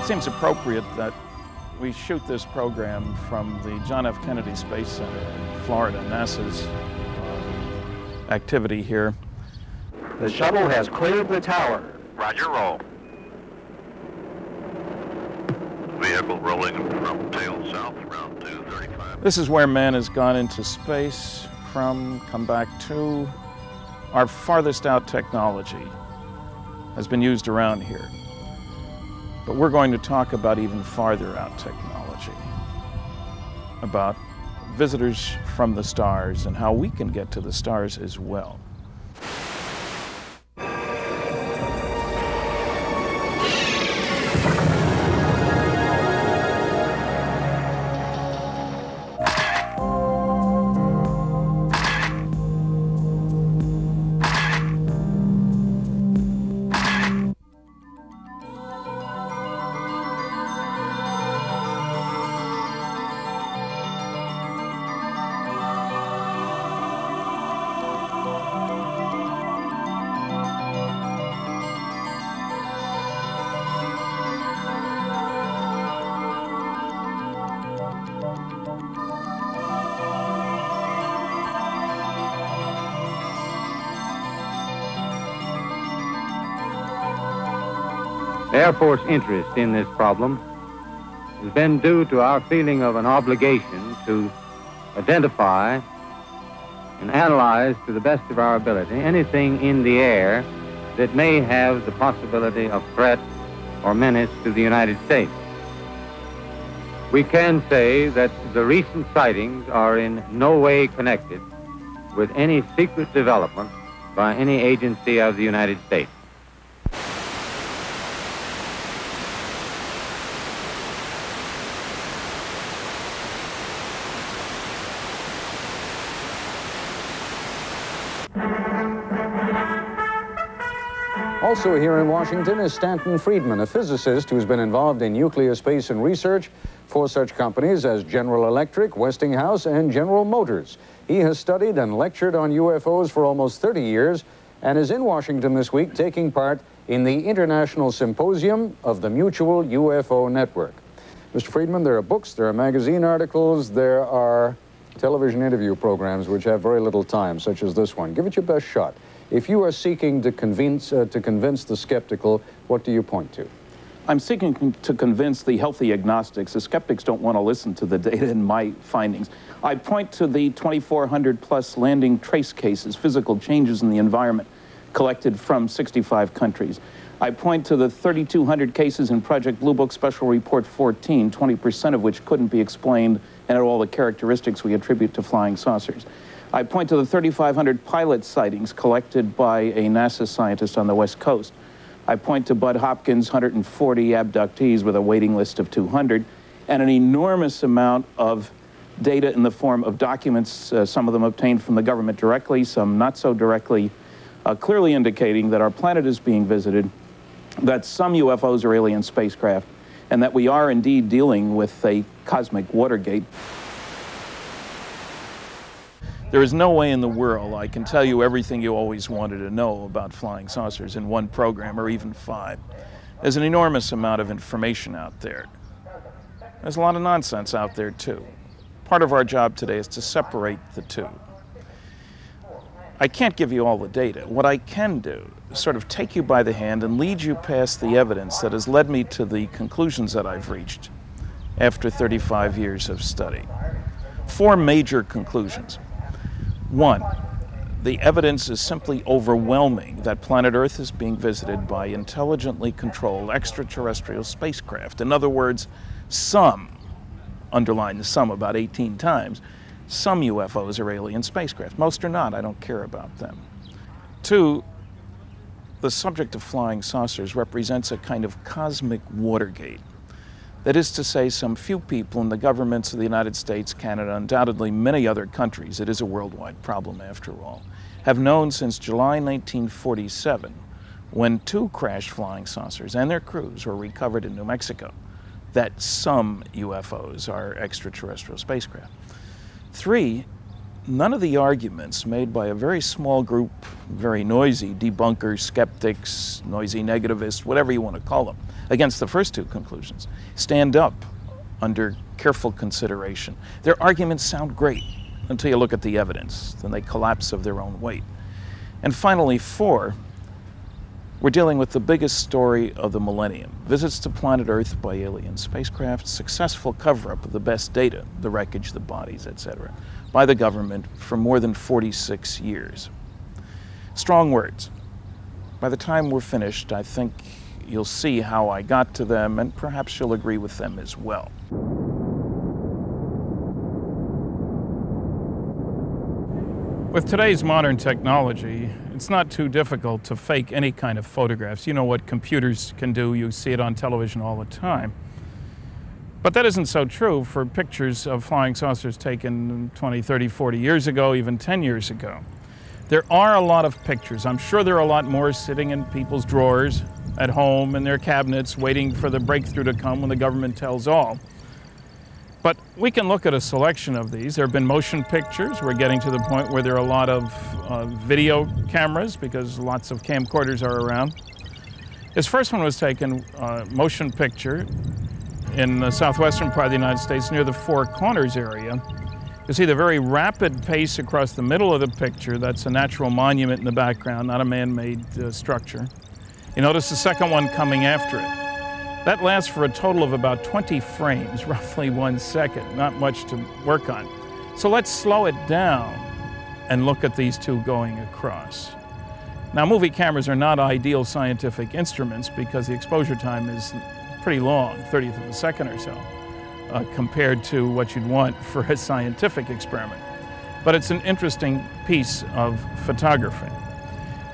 It seems appropriate that we shoot this program from the John F. Kennedy Space Center in Florida, NASA's activity here. The shuttle has cleared the tower. Roger, roll. Vehicle rolling from tail south, round 235. This is where man has gone into space from, come back to. Our farthest out technology has been used around here. But we're going to talk about even farther out technology, about visitors from the stars and how we can get to the stars as well. Air Force interest in this problem has been due to our feeling of an obligation to identify and analyze to the best of our ability anything in the air that may have the possibility of threat or menace to the United States. We can say that the recent sightings are in no way connected with any secret development by any agency of the United States. Also here in Washington is Stanton Friedman, a physicist who's been involved in nuclear space and research for such companies as General Electric, Westinghouse, and General Motors. He has studied and lectured on UFOs for almost 30 years and is in Washington this week taking part in the International Symposium of the Mutual UFO Network. Mr. Friedman, there are books, there are magazine articles, there are television interview programs which have very little time, such as this one. Give it your best shot. If you are seeking to convince the skeptical, what do you point to? I'm seeking to convince the healthy agnostics. The skeptics don't want to listen to the data and my findings. I point to the 2,400 plus landing trace cases, physical changes in the environment collected from 65 countries. I point to the 3,200 cases in Project Blue Book Special Report 14, 20% of which couldn't be explained, and all the characteristics we attribute to flying saucers. I point to the 3,500 pilot sightings collected by a NASA scientist on the West Coast. I point to Bud Hopkins, 140 abductees with a waiting list of 200, and an enormous amount of data in the form of documents, some of them obtained from the government directly, some not so directly, clearly indicating that our planet is being visited, that some UFOs are alien spacecraft, and that we are indeed dealing with a cosmic Watergate. There is no way in the world I can tell you everything you always wanted to know about flying saucers in one program, or even five. There's an enormous amount of information out there. There's a lot of nonsense out there, too. Part of our job today is to separate the two. I can't give you all the data. What I can do is sort of take you by the hand and lead you past the evidence that has led me to the conclusions that I've reached after 35 years of study. Four major conclusions. One, the evidence is simply overwhelming that planet Earth is being visited by intelligently controlled extraterrestrial spacecraft. In other words, some, underline the some about 18 times, some UFOs are alien spacecraft. Most are not. I don't care about them. Two, the subject of flying saucers represents a kind of cosmic Watergate. That is to say, some few people in the governments of the United States, Canada, undoubtedly many other countries, it is a worldwide problem after all, have known since July 1947, when two crashed flying saucers and their crews were recovered in New Mexico, that some UFOs are extraterrestrial spacecraft. Three, none of the arguments made by a very small group, very noisy debunkers, skeptics, noisy negativists, whatever you want to call them, against the first two conclusions, stand up under careful consideration. Their arguments sound great until you look at the evidence. Then they collapse of their own weight. And finally, four, we're dealing with the biggest story of the millennium. Visits to planet Earth by alien spacecraft, successful cover-up of the best data, the wreckage, the bodies, etc., by the government for more than 46 years. Strong words. By the time we're finished, I think you'll see how I got to them, and perhaps you'll agree with them as well. With today's modern technology, it's not too difficult to fake any kind of photographs. You know what computers can do. You see it on television all the time. But that isn't so true for pictures of flying saucers taken 20, 30, 40 years ago, even 10 years ago. There are a lot of pictures. I'm sure there are a lot more sitting in people's drawers at home in their cabinets waiting for the breakthrough to come when the government tells all. But we can look at a selection of these. There have been motion pictures. We're getting to the point where there are a lot of video cameras because lots of camcorders are around. This first one was taken, motion picture, in the southwestern part of the United States near the Four Corners area. You see the very rapid pace across the middle of the picture. That's a natural monument in the background, not a man-made structure. You notice the second one coming after it. That lasts for a total of about 20 frames, roughly 1 second, not much to work on. So let's slow it down and look at these two going across. Now, movie cameras are not ideal scientific instruments because the exposure time is pretty long, 30th of a second or so, compared to what you'd want for a scientific experiment. But it's an interesting piece of photography.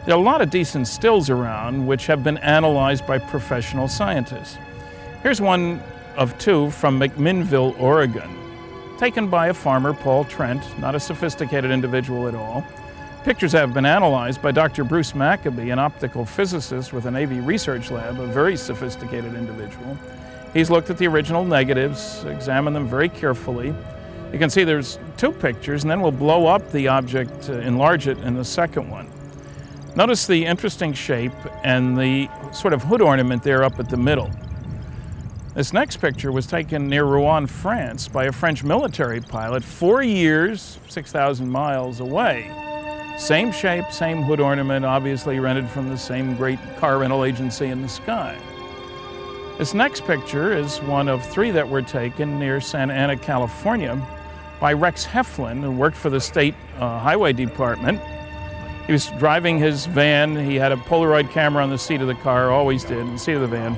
There are a lot of decent stills around which have been analyzed by professional scientists. Here's one of two from McMinnville, Oregon, taken by a farmer, Paul Trent, not a sophisticated individual at all. Pictures have been analyzed by Dr. Bruce Maccabee, an optical physicist with the Navy Research Lab, a very sophisticated individual. He's looked at the original negatives, examined them very carefully. You can see there's two pictures, and then we'll blow up the object, enlarge it in the second one. Notice the interesting shape and the sort of hood ornament there up at the middle. This next picture was taken near Rouen, France, by a French military pilot 4 years, 6,000 miles away. Same shape, same hood ornament, obviously rented from the same great car rental agency in the sky. This next picture is one of three that were taken near Santa Ana, California, by Rex Heflin, who worked for the state highway department. He was driving his van. He had a Polaroid camera on the seat of the car, always did, in the seat of the van.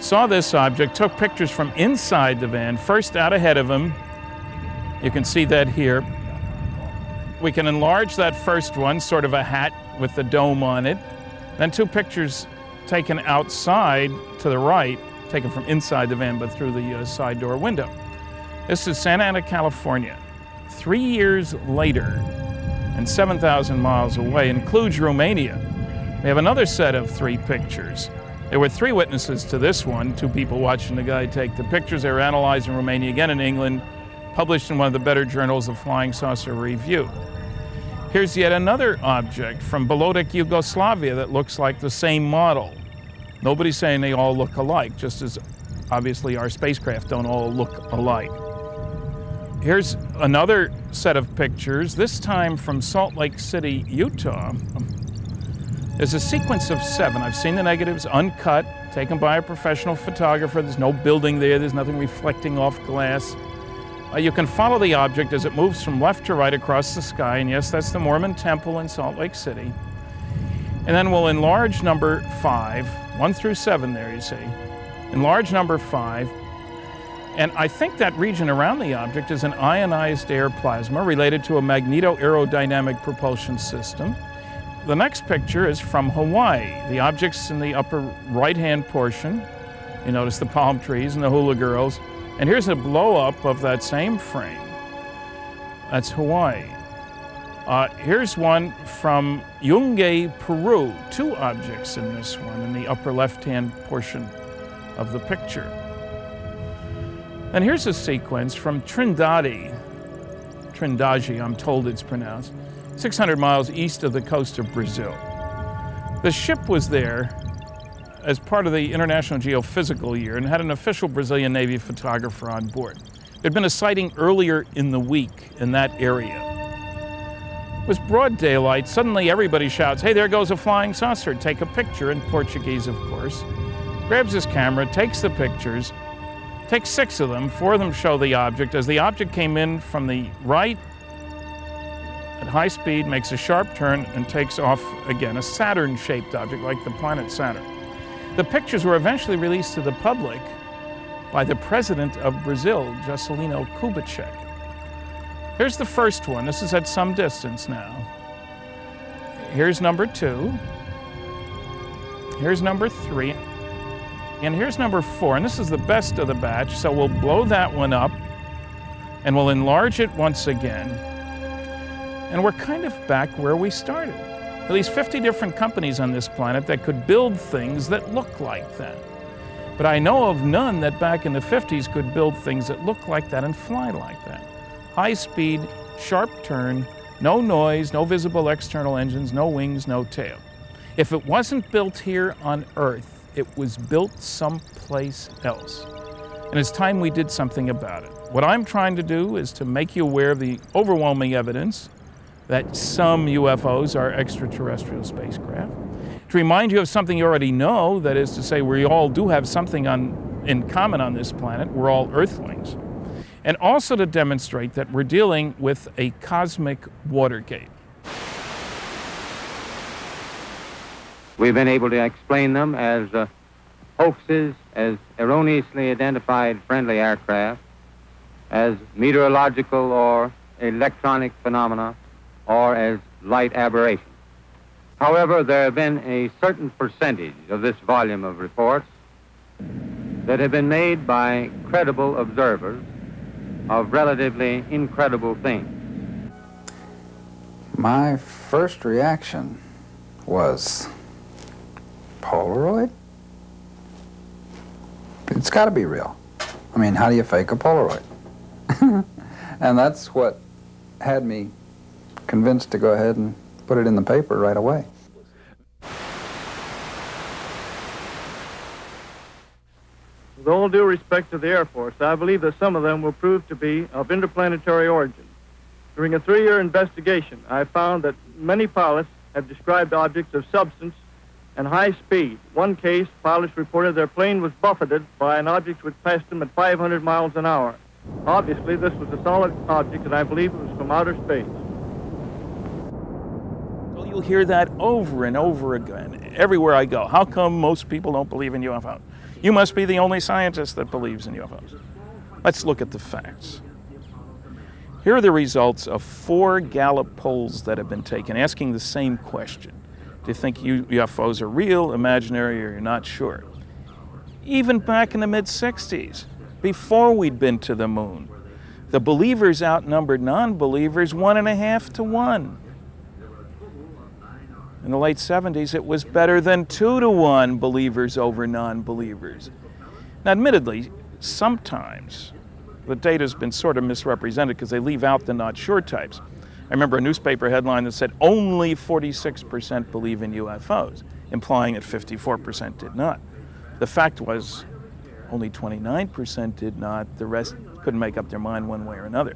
Saw this object, took pictures from inside the van, first out ahead of him. You can see that here. We can enlarge that first one, sort of a hat with the dome on it. Then two pictures taken outside to the right, taken from inside the van, but through the side door window. This is Santa Ana, California, 3 years later, and 7,000 miles away, includes Romania. They have another set of three pictures. There were three witnesses to this one, two people watching the guy take the pictures. They were analyzed in Romania, again in England, published in one of the better journals, the Flying Saucer Review. Here's yet another object from Belotić, Yugoslavia, that looks like the same model. Nobody's saying they all look alike, just as obviously our spacecraft don't all look alike. Here's another set of pictures, this time from Salt Lake City, Utah. There's a sequence of seven. I've seen the negatives uncut, taken by a professional photographer. There's no building there. There's nothing reflecting off glass. You can follow the object as it moves from left to right across the sky. And yes, that's the Mormon Temple in Salt Lake City. And then we'll enlarge number five, 1 through 7 there, you see. Enlarge number five. And I think that region around the object is an ionized air plasma related to a magneto-aerodynamic propulsion system. The next picture is from Hawaii. The object's in the upper right-hand portion. You notice the palm trees and the hula girls. And here's a blow-up of that same frame. That's Hawaii. Here's one from Yungay, Peru. Two objects in this one in the upper left-hand portion of the picture. And here's a sequence from Trinidad Trindade, I'm told it's pronounced, 600 miles east of the coast of Brazil. The ship was there as part of the International Geophysical Year and had an official Brazilian Navy photographer on board. There'd been a sighting earlier in the week in that area. It was broad daylight. Suddenly everybody shouts, "Hey, there goes a flying saucer, take a picture," in Portuguese, of course. Grabs his camera, takes the pictures, takes 6 of them, 4 of them show the object. As the object came in from the right at high speed, makes a sharp turn and takes off again, a Saturn-shaped object like the planet Saturn. The pictures were eventually released to the public by the president of Brazil, Juscelino Kubitschek. Here's the first one. This is at some distance now. Here's number 2. Here's number 3. And here's number 4. And this is the best of the batch, so we'll blow that one up and we'll enlarge it once again. And we're kind of back where we started. At least 50 different companies on this planet that could build things that look like that. But I know of none that back in the 50s could build things that look like that and fly like that. High speed, sharp turn, no noise, no visible external engines, no wings, no tail. If it wasn't built here on Earth, it was built someplace else. And it's time we did something about it. What I'm trying to do is to make you aware of the overwhelming evidence that some UFOs are extraterrestrial spacecraft, to remind you of something you already know, that is to say, we all do have something in common on this planet. We're all Earthlings. And also to demonstrate that we're dealing with a cosmic Watergate. We've been able to explain them as hoaxes, as erroneously identified friendly aircraft, as meteorological or electronic phenomena, or as light aberrations. However, there have been a certain percentage of this volume of reports that have been made by credible observers of relatively incredible things. My first reaction was, Polaroid? It's got to be real. I mean, how do you fake a Polaroid? And that's what had me convinced to go ahead and put it in the paper right away. With all due respect to the Air Force, I believe that some of them will prove to be of interplanetary origin. During a 3-year investigation, I found that many pilots have described objects of substance and high speed. One case, pilots reported their plane was buffeted by an object which passed them at 500 miles an hour. Obviously, this was a solid object, and I believe it was from outer space. Well, you'll hear that over and over again, everywhere I go. How come most people don't believe in UFOs? You must be the only scientist that believes in UFOs. Let's look at the facts. Here are the results of 4 Gallup polls that have been taken, asking the same question. Do you think UFOs are real, imaginary, or you're not sure? Even back in the mid-60s, before we'd been to the moon, the believers outnumbered non-believers 1.5 to 1. In the late 70s, it was better than 2 to 1 believers over non-believers. Now, admittedly, sometimes the data's been sort of misrepresented because they leave out the not sure types. I remember a newspaper headline that said only 46% believe in UFOs, implying that 54% did not. The fact was only 29% did not. The rest couldn't make up their mind one way or another.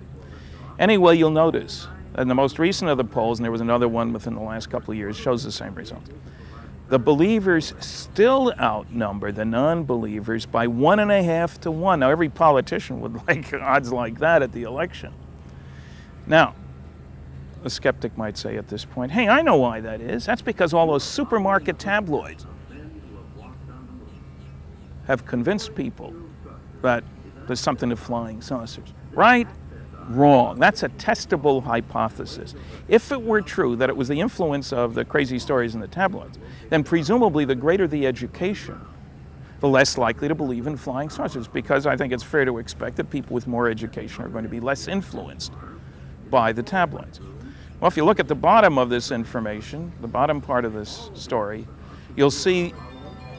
Anyway, you'll notice, and the most recent of the polls, and there was another one within the last couple of years, shows the same result. The believers still outnumber the non-believers by 1.5 to 1. Now, every politician would like odds like that at the election. Now, a skeptic might say at this point, hey, I know why that is. That's because all those supermarket tabloids have convinced people that there's something to flying saucers, right? Wrong. That's a testable hypothesis. If it were true that it was the influence of the crazy stories in the tabloids, then presumably the greater the education, the less likely to believe in flying saucers, because I think it's fair to expect that people with more education are going to be less influenced by the tabloids. Well, if you look at the bottom of this information, the bottom part of this story, you'll see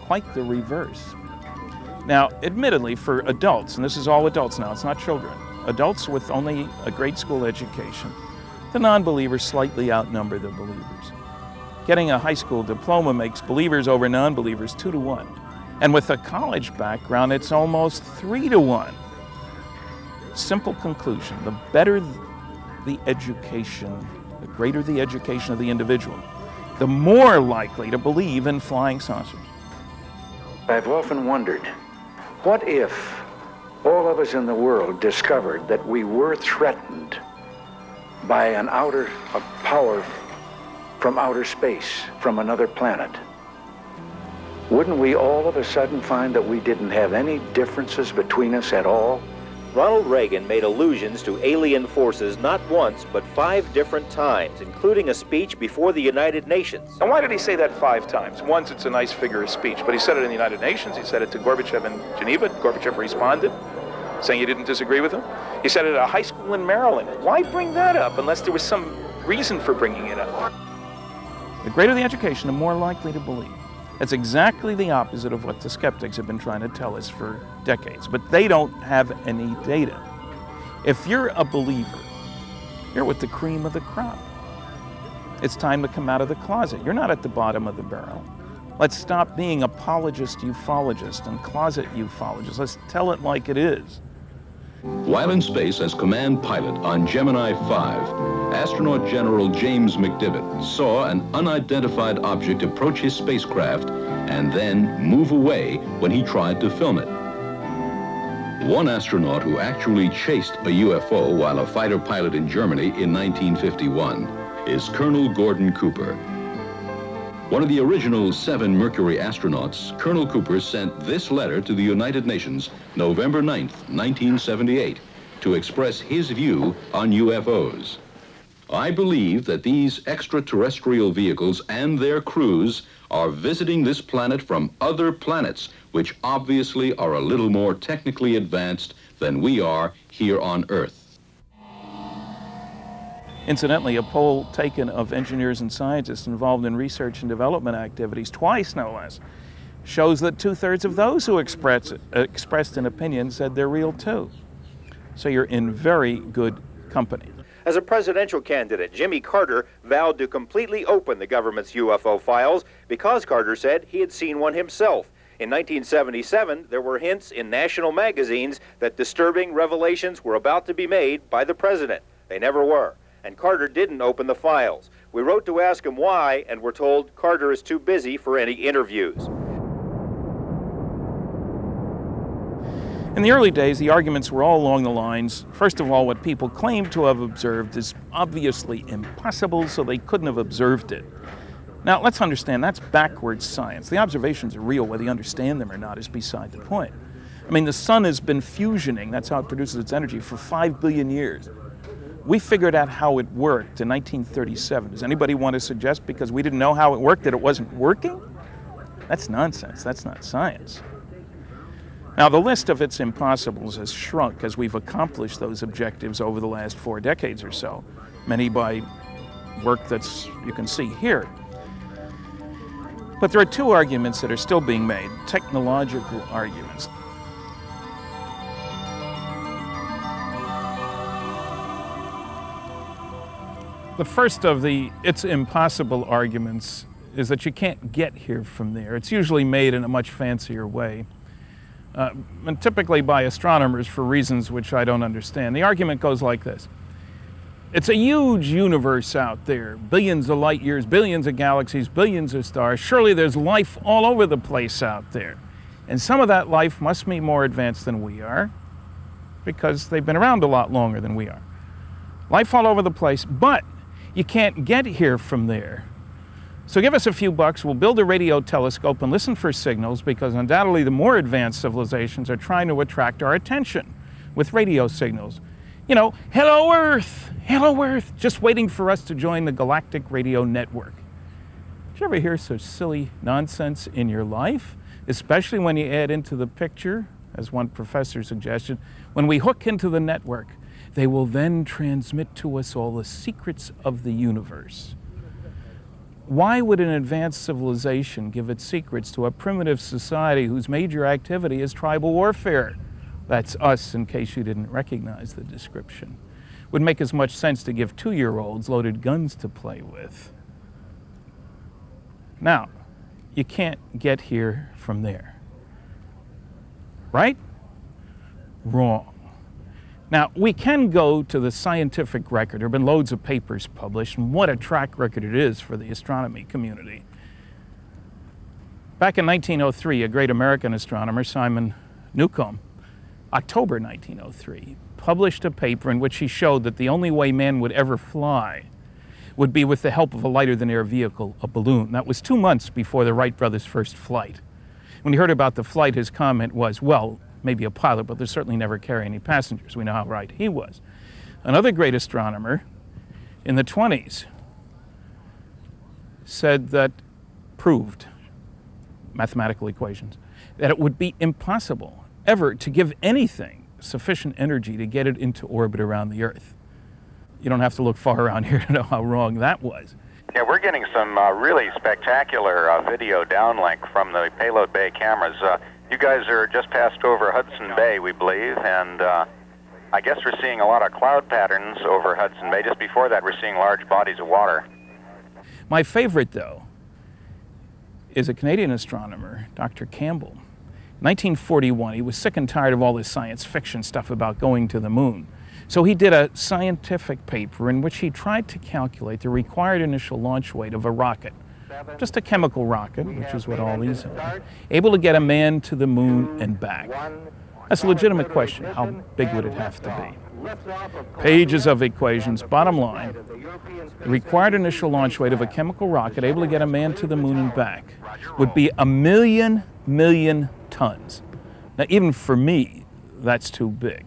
quite the reverse. Now, admittedly, for adults, and this is all adults now, it's not children, adults with only a grade school education. The non-believers slightly outnumber the believers. Getting a high school diploma makes believers over non-believers 2 to 1. And with a college background, it's almost 3 to 1. Simple conclusion, the better the education, the greater the education of the individual, the more likely to believe in flying saucers. I've often wondered, what if all of us in the world discovered that we were threatened by a power from outer space, from another planet? Wouldn't we all of a sudden find that we didn't have any differences between us at all? Ronald Reagan made allusions to alien forces not once, but 5 different times, including a speech before the United Nations. And why did he say that 5 times? Once, it's a nice figure of speech, but he said it in the United Nations. He said it to Gorbachev in Geneva. Gorbachev responded, saying he didn't disagree with him. He said it at a high school in Maryland. Why bring that up unless there was some reason for bringing it up? The greater the education, the more likely to believe. That's exactly the opposite of what the skeptics have been trying to tell us for decades, but they don't have any data. If you're a believer, you're with the cream of the crop. It's time to come out of the closet. You're not at the bottom of the barrel. Let's stop being apologist ufologist and closet ufologist. Let's tell it like it is. While in space as command pilot on Gemini 5, astronaut General James McDivitt saw an unidentified object approach his spacecraft and then move away when he tried to film it. One astronaut who actually chased a UFO while a fighter pilot in Germany in 1951 is Colonel Gordon Cooper. One of the original 7 Mercury astronauts, Colonel Cooper sent this letter to the United Nations, November 9th, 1978, to express his view on UFOs. I believe that these extraterrestrial vehicles and their crews are visiting this planet from other planets, which obviously are a little more technically advanced than we are here on Earth. Incidentally, a poll taken of engineers and scientists involved in research and development activities, twice no less, shows that 2/3 of those who expressed an opinion said they're real too. So you're in very good company. As a presidential candidate, Jimmy Carter vowed to completely open the government's UFO files because Carter said he had seen one himself. In 1977, there were hints in national magazines that disturbing revelations were about to be made by the president. They never were. And Carter didn't open the files. We wrote to ask him why, and we're told Carter is too busy for any interviews. In the early days, the arguments were all along the lines, first of all, what people claim to have observed is obviously impossible, so they couldn't have observed it. Now, let's understand, that's backwards science. The observations are real, whether you understand them or not is beside the point. I mean, the sun has been fusioning, that's how it produces its energy, for 5 billion years. We figured out how it worked in 1937. Does anybody want to suggest because we didn't know how it worked that it wasn't working? That's nonsense. That's not science. Now, the list of its impossibles has shrunk as we've accomplished those objectives over the last 4 decades or so, many by work that's you can see here. But there are 2 arguments that are still being made, technological arguments. The first of the it's impossible arguments is that you can't get here from there. It's usually made in a much fancier way, and typically by astronomers for reasons which I don't understand. The argument goes like this. It's a huge universe out there, billions of light years, billions of galaxies, billions of stars. Surely there's life all over the place out there. And some of that life must be more advanced than we are because they've been around a lot longer than we are. Life all over the place, but you can't get here from there. So give us a few bucks, we'll build a radio telescope and listen for signals because undoubtedly the more advanced civilizations are trying to attract our attention with radio signals. You know, hello Earth, just waiting for us to join the galactic radio network. Did you ever hear such silly nonsense in your life? Especially when you add into the picture, as one professor suggested, when we hook into the network, they will then transmit to us all the secrets of the universe. Why would an advanced civilization give its secrets to a primitive society whose major activity is tribal warfare? That's us, in case you didn't recognize the description. Would make as much sense to give 2-year-olds loaded guns to play with. Now, you can't get here from there. Right? Wrong. Now, we can go to the scientific record. There have been loads of papers published, and what a track record it is for the astronomy community. Back in 1903, a great American astronomer, Simon Newcomb, October 1903, published a paper in which he showed that the only way man would ever fly would be with the help of a lighter-than-air vehicle, a balloon. That was 2 months before the Wright brothers' first flight. When he heard about the flight, his comment was, well, maybe a pilot, but they certainly never carry any passengers. We know how right he was. Another great astronomer in the 20s said that, proved, mathematical equations, that it would be impossible ever to give anything sufficient energy to get it into orbit around the Earth. You don't have to look far around here to know how wrong that was. Yeah, we're getting some really spectacular video downlink from the payload bay cameras. You guys are just past over Hudson Bay, we believe, and I guess we're seeing a lot of cloud patterns over Hudson Bay. Just before that, we're seeing large bodies of water. My favorite, though, is a Canadian astronomer, Dr. Campbell. 1941, he was sick and tired of all this science fiction stuff about going to the moon. So he did a scientific paper in which he tried to calculate the required initial launch weight of a rocket. Just a chemical rocket, which is what all these are. Able to get a man to the moon and back. That's a legitimate question. How big would it have to be? Pages of equations. Bottom line, the required initial launch weight of a chemical rocket able to get a man to the moon and back would be a million tons. Now, even for me, that's too big.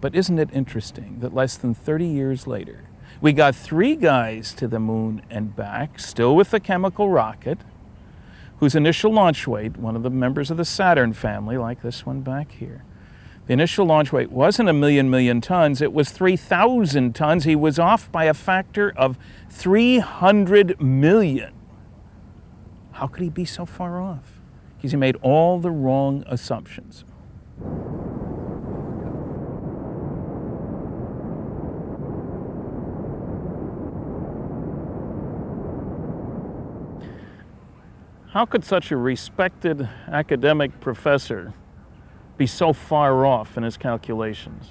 But isn't it interesting that less than 30 years later, we got 3 guys to the moon and back, still with a chemical rocket, whose initial launch weight, one of the members of the Saturn family, like this one back here, the initial launch weight wasn't a million tons, it was 3,000 tons. He was off by a factor of 300 million. How could he be so far off? Because he made all the wrong assumptions. How could such a respected academic professor be so far off in his calculations?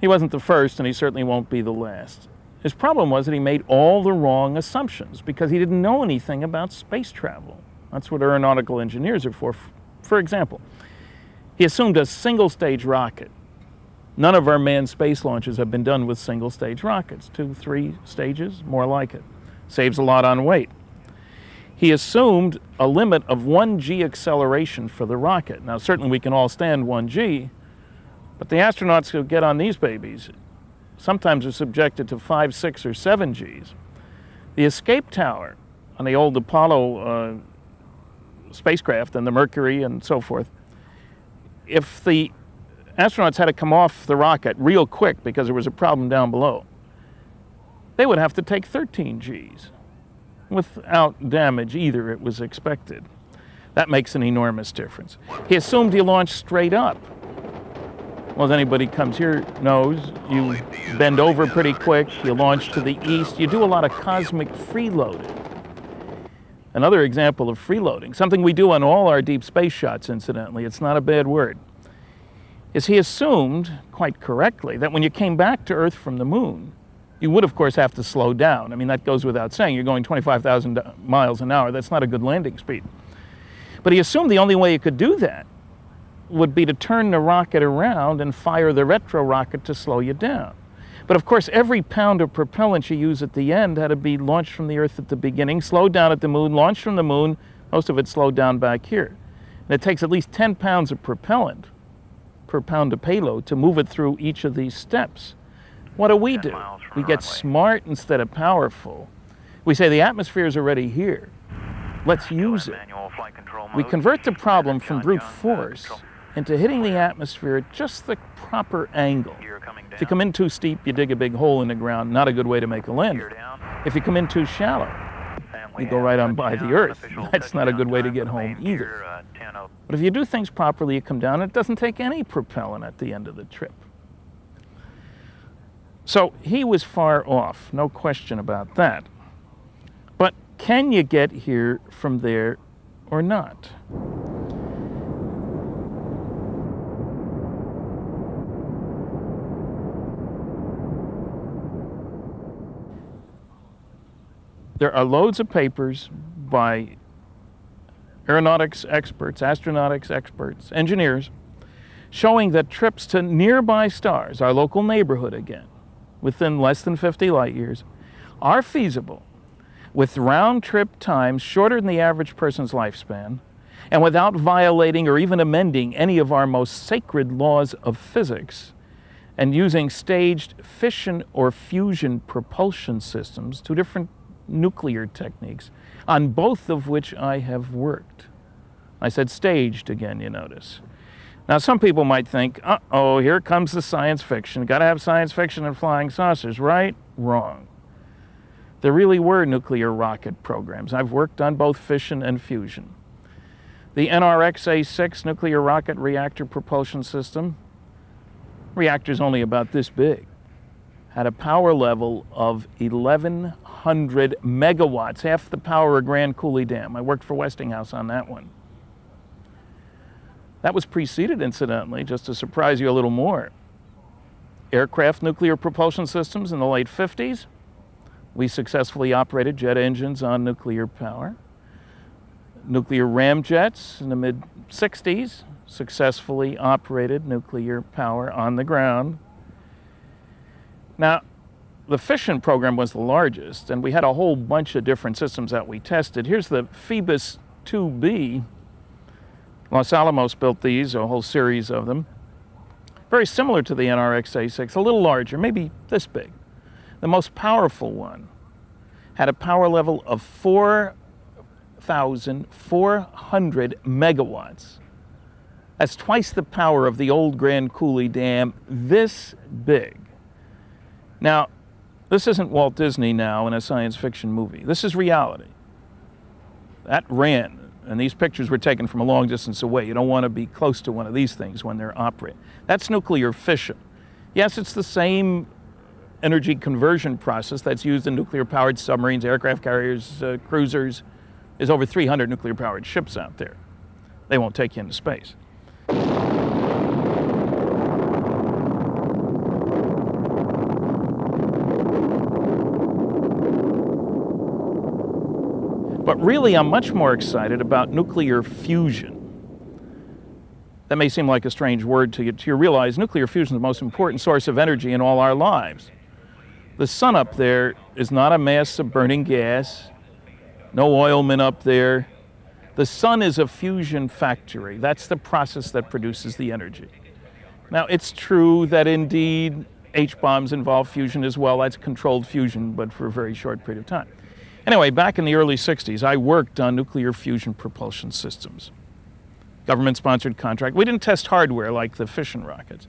He wasn't the first, and he certainly won't be the last. His problem was that he made all the wrong assumptions because he didn't know anything about space travel. That's what aeronautical engineers are for. For example, he assumed a single-stage rocket. None of our manned space launches have been done with single-stage rockets. 2, 3 stages, more like it. Saves a lot on weight. He assumed a limit of 1G acceleration for the rocket. Now, certainly we can all stand 1G, but the astronauts who get on these babies sometimes are subjected to 5, 6, or 7 Gs. The escape tower on the old Apollo spacecraft and the Mercury and so forth, if the astronauts had to come off the rocket real quick because there was a problem down below, they would have to take 13 Gs. Without damage either, it was expected. That makes an enormous difference. He assumed he launched straight up. Well, as anybody comes here knows, you bend over pretty quick, you launch to the east, you do a lot of cosmic freeloading. Another example of freeloading, something we do on all our deep space shots, incidentally, it's not a bad word, is he assumed, quite correctly, that when you came back to Earth from the moon, you would, of course, have to slow down. I mean, that goes without saying. You're going 25,000 miles an hour. That's not a good landing speed. But he assumed the only way you could do that would be to turn the rocket around and fire the retro rocket to slow you down. But, of course, every pound of propellant you use at the end had to be launched from the Earth at the beginning, slowed down at the moon, launched from the moon, most of it slowed down back here. And it takes at least 10 pounds of propellant per pound of payload to move it through each of these steps. What do? We get smart instead of powerful. We say the atmosphere is already here. Let's use it. We convert the problem from brute force into hitting the atmosphere at just the proper angle. If you come in too steep, you dig a big hole in the ground. Not a good way to make a landing. If you come in too shallow, You go right on by the Earth. That's not a good way to get home either. But if you do things properly, you come down. It doesn't take any propellant at the end of the trip. So he was far off, no question about that. But can you get here from there or not? There are loads of papers by aeronautics experts, astronautics experts, engineers, showing that trips to nearby stars, our local neighborhood again, within less than 50 light years, are feasible with round-trip times shorter than the average person's lifespan and without violating or even amending any of our most sacred laws of physics, and using staged fission or fusion propulsion systems, two different nuclear techniques, on both of which I have worked. I said staged again, you notice. Now, some people might think, uh-oh, here comes the science fiction. Got to have science fiction and flying saucers, right? Wrong. There really were nuclear rocket programs. I've worked on both fission and fusion. The NRX-A6 nuclear rocket reactor propulsion system, reactor's only about this big, had a power level of 1,100 megawatts, half the power of Grand Coulee Dam. I worked for Westinghouse on that one. That was preceded, incidentally, just to surprise you a little more. Aircraft nuclear propulsion systems in the late 50s. We successfully operated jet engines on nuclear power. Nuclear ramjets in the mid-60s successfully operated nuclear power on the ground. Now, the fission program was the largest, and we had a whole bunch of different systems that we tested. Here's the Phoebus 2B. Los Alamos built these, a whole series of them. Very similar to the NRX-A6, a little larger, maybe this big. The most powerful one had a power level of 4,400 megawatts. That's twice the power of the old Grand Coulee Dam, this big. Now, this isn't Walt Disney now in a science fiction movie. This is reality. That ran, and these pictures were taken from a long distance away. You don't want to be close to one of these things when they're operating. That's nuclear fission. Yes, it's the same energy conversion process that's used in nuclear-powered submarines, aircraft carriers, cruisers. There's over 300 nuclear-powered ships out there. They won't take you into space. But really, I'm much more excited about nuclear fusion. That may seem like a strange word to you. You realize nuclear fusion is the most important source of energy in all our lives. The sun up there is not a mass of burning gas, no oilmen up there. The sun is a fusion factory. That's the process that produces the energy. Now, it's true that indeed H-bombs involve fusion as well. That's controlled fusion, but for a very short period of time. Anyway, back in the early 60s, I worked on nuclear fusion propulsion systems. Government-sponsored contract. We didn't test hardware like the fission rockets,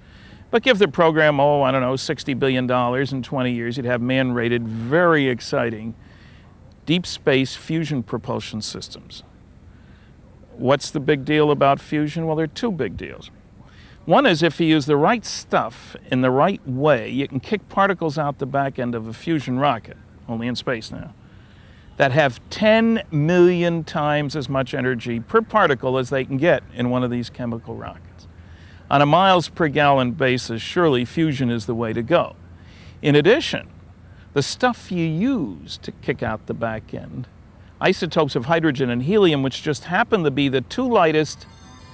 but give the program, oh, I don't know, $60 billion in 20 years, you'd have man-rated, very exciting deep space fusion propulsion systems. What's the big deal about fusion? Well, there are two big deals. One is if you use the right stuff in the right way, you can kick particles out the back end of a fusion rocket, only in space now, that have 10 million times as much energy per particle as they can get in one of these chemical rockets. On a miles per gallon basis, surely fusion is the way to go. In addition, the stuff you use to kick out the back end, isotopes of hydrogen and helium, which just happen to be the two lightest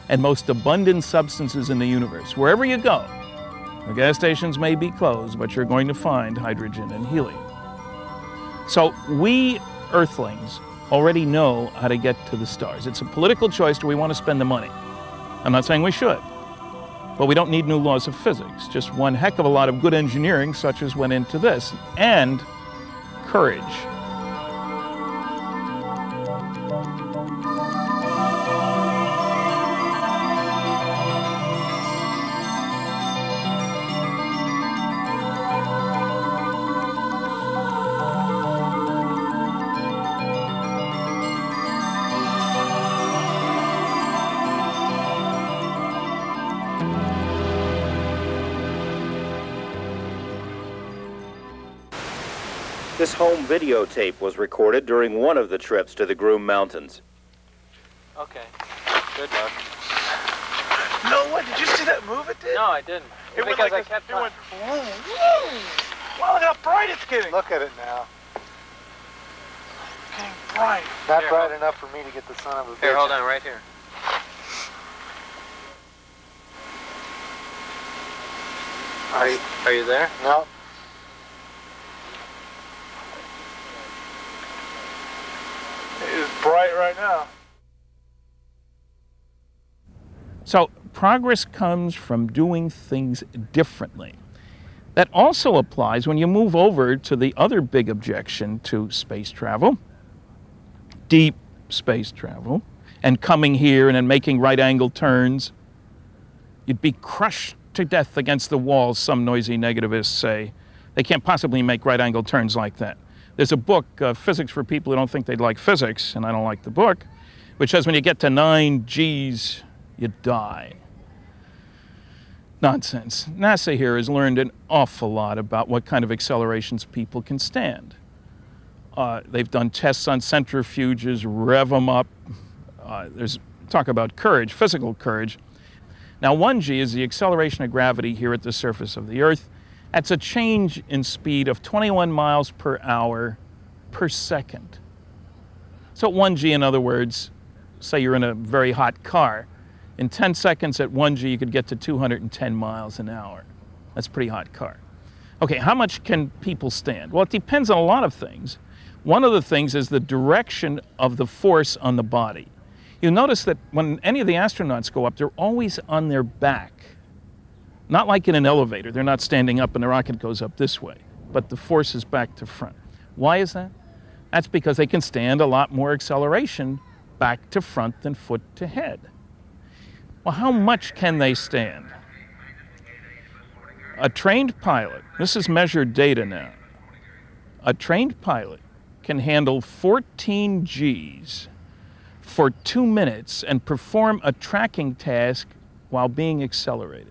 and most abundant substances in the universe. Wherever you go, the gas stations may be closed, but you're going to find hydrogen and helium. So we Earthlings already know how to get to the stars. It's a political choice. Do we want to spend the money? I'm not saying we should, but we don't need new laws of physics. Just one heck of a lot of good engineering, such as went into this, and courage. This home videotape was recorded during one of the trips to the Groom Mountains. Okay. Good luck. No way! Did you see that move it did? No, I didn't. It went like I kept it went. Woo, woo. Wow, look how bright it's getting! Look at it now. It's getting bright. Not here, bright enough for me to get the son of a bitch. Here, hold on, right here. Are you there? No. It is bright right now. So progress comes from doing things differently. That also applies when you move over to the other big objection to space travel, deep space travel, and coming here and then making right-angle turns. You'd be crushed to death against the walls, some noisy negativists say. They can't possibly make right-angle turns like that. There's a book, Physics for People Who Don't Think They'd Like Physics, and I don't like the book, which says when you get to 9 Gs, you die. Nonsense. NASA here has learned an awful lot about what kind of accelerations people can stand. They've done tests on centrifuges, rev them up. There's talk about courage, physical courage. Now 1G is the acceleration of gravity here at the surface of the Earth. That's a change in speed of 21 miles per hour per second. So 1G, in other words, say you're in a very hot car. In 10 seconds at 1G, you could get to 210 miles an hour. That's a pretty hot car. Okay, how much can people stand? Well, it depends on a lot of things. One of the things is the direction of the force on the body. You'll notice that when any of the astronauts go up, they're always on their back. Not like in an elevator. They're not standing up and the rocket goes up this way, but the force is back to front. Why is that? That's because they can stand a lot more acceleration back to front than foot to head. Well, how much can they stand? A trained pilot, this is measured data now, a trained pilot can handle 14 Gs for 2 minutes and perform a tracking task while being accelerated.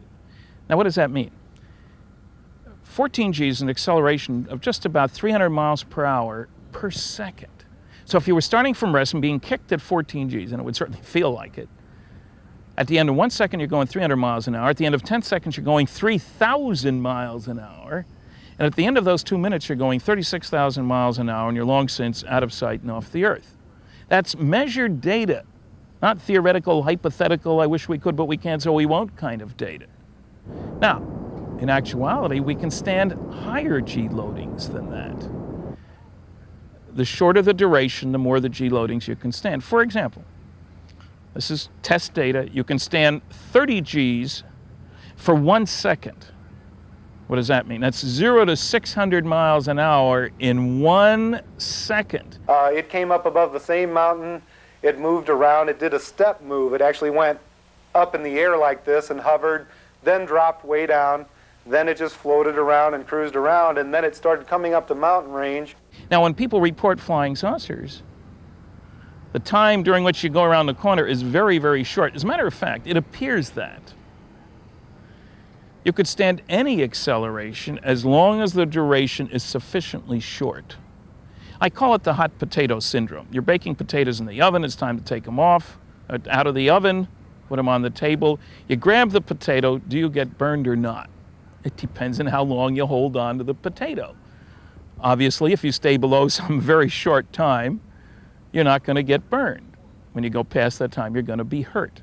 Now, what does that mean? 14 Gs is an acceleration of just about 300 miles per hour per second. So if you were starting from rest and being kicked at 14 Gs, and it would certainly feel like it, at the end of 1 second, you're going 300 miles an hour. At the end of 10 seconds, you're going 3,000 miles an hour. And at the end of those 2 minutes, you're going 36,000 miles an hour, and you're long since out of sight and off the Earth. That's measured data, not theoretical, hypothetical, I wish we could, but we can't, so we won't kind of data. Now, in actuality, we can stand higher G loadings than that. The shorter the duration, the more the G loadings you can stand. For example, this is test data. You can stand 30 Gs for 1 second. What does that mean? That's 0 to 600 miles an hour in 1 second. It came up above the same mountain. It moved around. It did a step move. It actually went up in the air like this and hovered, then dropped way down. Then it just floated around and cruised around, and then it started coming up the mountain range. Now, when people report flying saucers, the time during which you go around the corner is very, very short. As a matter of fact, it appears that you could stand any acceleration as long as the duration is sufficiently short. I call it the hot potato syndrome. You're baking potatoes in the oven. It's time to take them off, out of the oven, put them on the table. You grab the potato. Do you get burned or not? It depends on how long you hold on to the potato. Obviously, if you stay below some very short time, you're not going to get burned. When you go past that time, you're going to be hurt.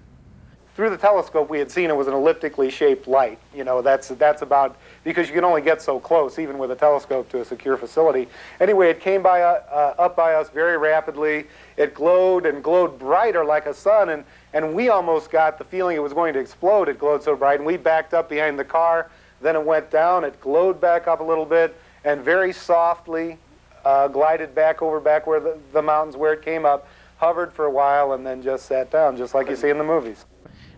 Through the telescope, we had seen it was an elliptically shaped light. You know, that's about, because you can only get so close, even with a telescope, to a secure facility. Anyway, it came by, up by us very rapidly. It glowed and glowed brighter like a sun, and we almost got the feeling it was going to explode. It glowed so bright, and we backed up behind the car. Then it went down. It glowed back up a little bit, and very softly, glided back where the mountains where it came up, hovered for a while, and then just sat down, just like you see in the movies.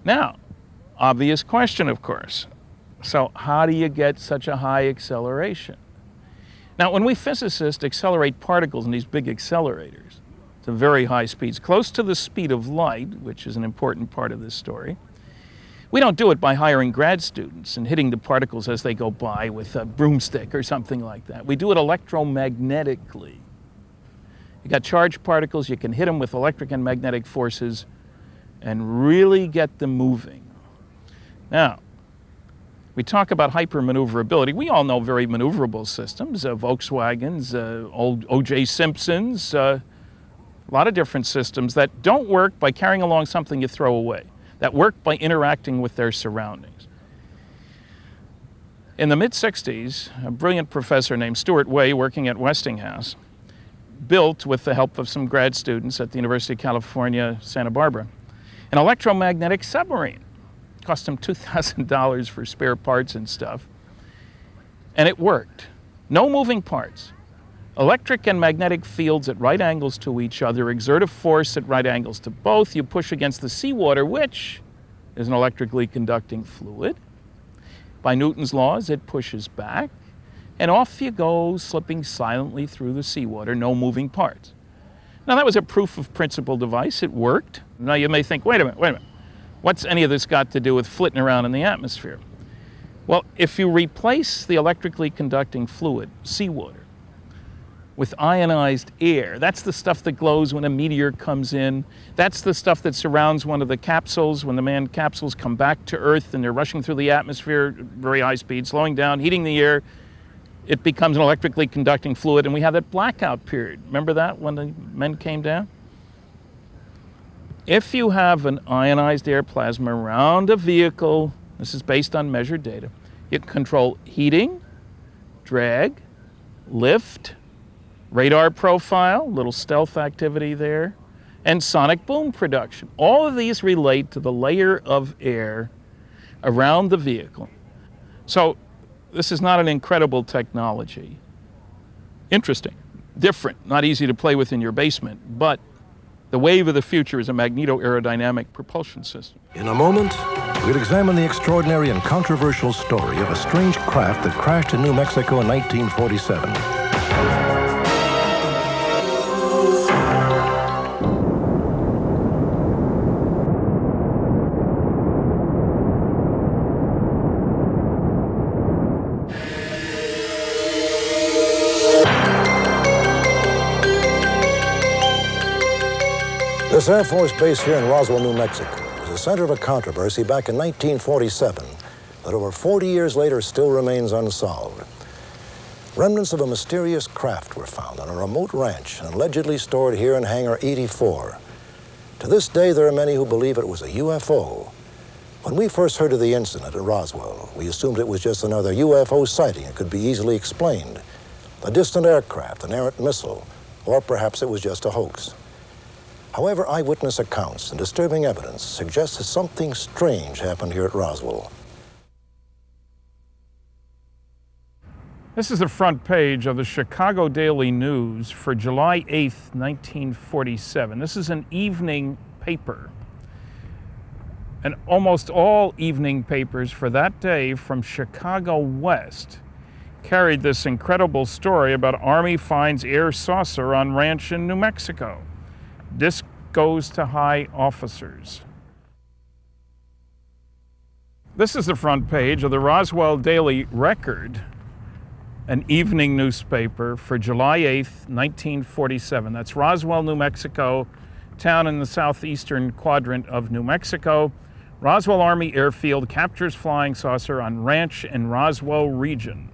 Now, obvious question, of course. So how do you get such a high acceleration? Now, when we physicists accelerate particles in these big accelerators to very high speeds, close to the speed of light, which is an important part of this story, We don't do it by hiring grad students and hitting the particles as they go by with a broomstick or something like that. We do it electromagnetically. You got charged particles, you can hit them with electric and magnetic forces and really get them moving. Now, we talk about hypermaneuverability. We all know very maneuverable systems, Volkswagens, old O.J. Simpsons, a lot of different systems that don't work by carrying along something you throw away, that work by interacting with their surroundings. In the mid-'60s, a brilliant professor named Stuart Way, working at Westinghouse, built, with the help of some grad students at the University of California, Santa Barbara, an electromagnetic submarine. It cost him $2,000 for spare parts and stuff, and it worked. No moving parts. Electric and magnetic fields at right angles to each other exert a force at right angles to both. You push against the seawater, which is an electrically conducting fluid. By Newton's laws, it pushes back, and off you go, slipping silently through the seawater, no moving parts. Now, that was a proof of principle device. It worked. Now, you may think, wait a minute. What's any of this got to do with flitting around in the atmosphere? Well, if you replace the electrically conducting fluid, seawater, with ionized air. That's the stuff that glows when a meteor comes in. That's the stuff that surrounds one of the capsules when the manned capsules come back to Earth and they're rushing through the atmosphere at very high speed, slowing down, heating the air. It becomes an electrically conducting fluid, and we have that blackout period. Remember that when the men came down? If you have an ionized air plasma around a vehicle, this is based on measured data, you can control heating, drag, lift, radar profile, little stealth activity there, and sonic boom production. All of these relate to the layer of air around the vehicle. So this is not an incredible technology. Interesting, different, not easy to play with in your basement, but the wave of the future is a magneto-aerodynamic propulsion system. In a moment, we'll examine the extraordinary and controversial story of a strange craft that crashed in New Mexico in 1947. This Air Force base here in Roswell, New Mexico was the center of a controversy back in 1947 that over 40 years later still remains unsolved. Remnants of a mysterious craft were found on a remote ranch and allegedly stored here in Hangar 84. To this day, there are many who believe it was a UFO. When we first heard of the incident at Roswell, we assumed it was just another UFO sighting that could be easily explained. A distant aircraft, an errant missile, or perhaps it was just a hoax. However, eyewitness accounts and disturbing evidence suggest that something strange happened here at Roswell. This is the front page of the Chicago Daily News for July 8th, 1947. This is an evening paper. And almost all evening papers for that day from Chicago West carried this incredible story about Army finds air saucer on ranch in New Mexico. Disc goes to high officers. This is the front page of the Roswell Daily Record, an evening newspaper for July 8th, 1947. That's Roswell, New Mexico, town in the southeastern quadrant of New Mexico. Roswell Army Airfield captures flying saucer on ranch in Roswell region.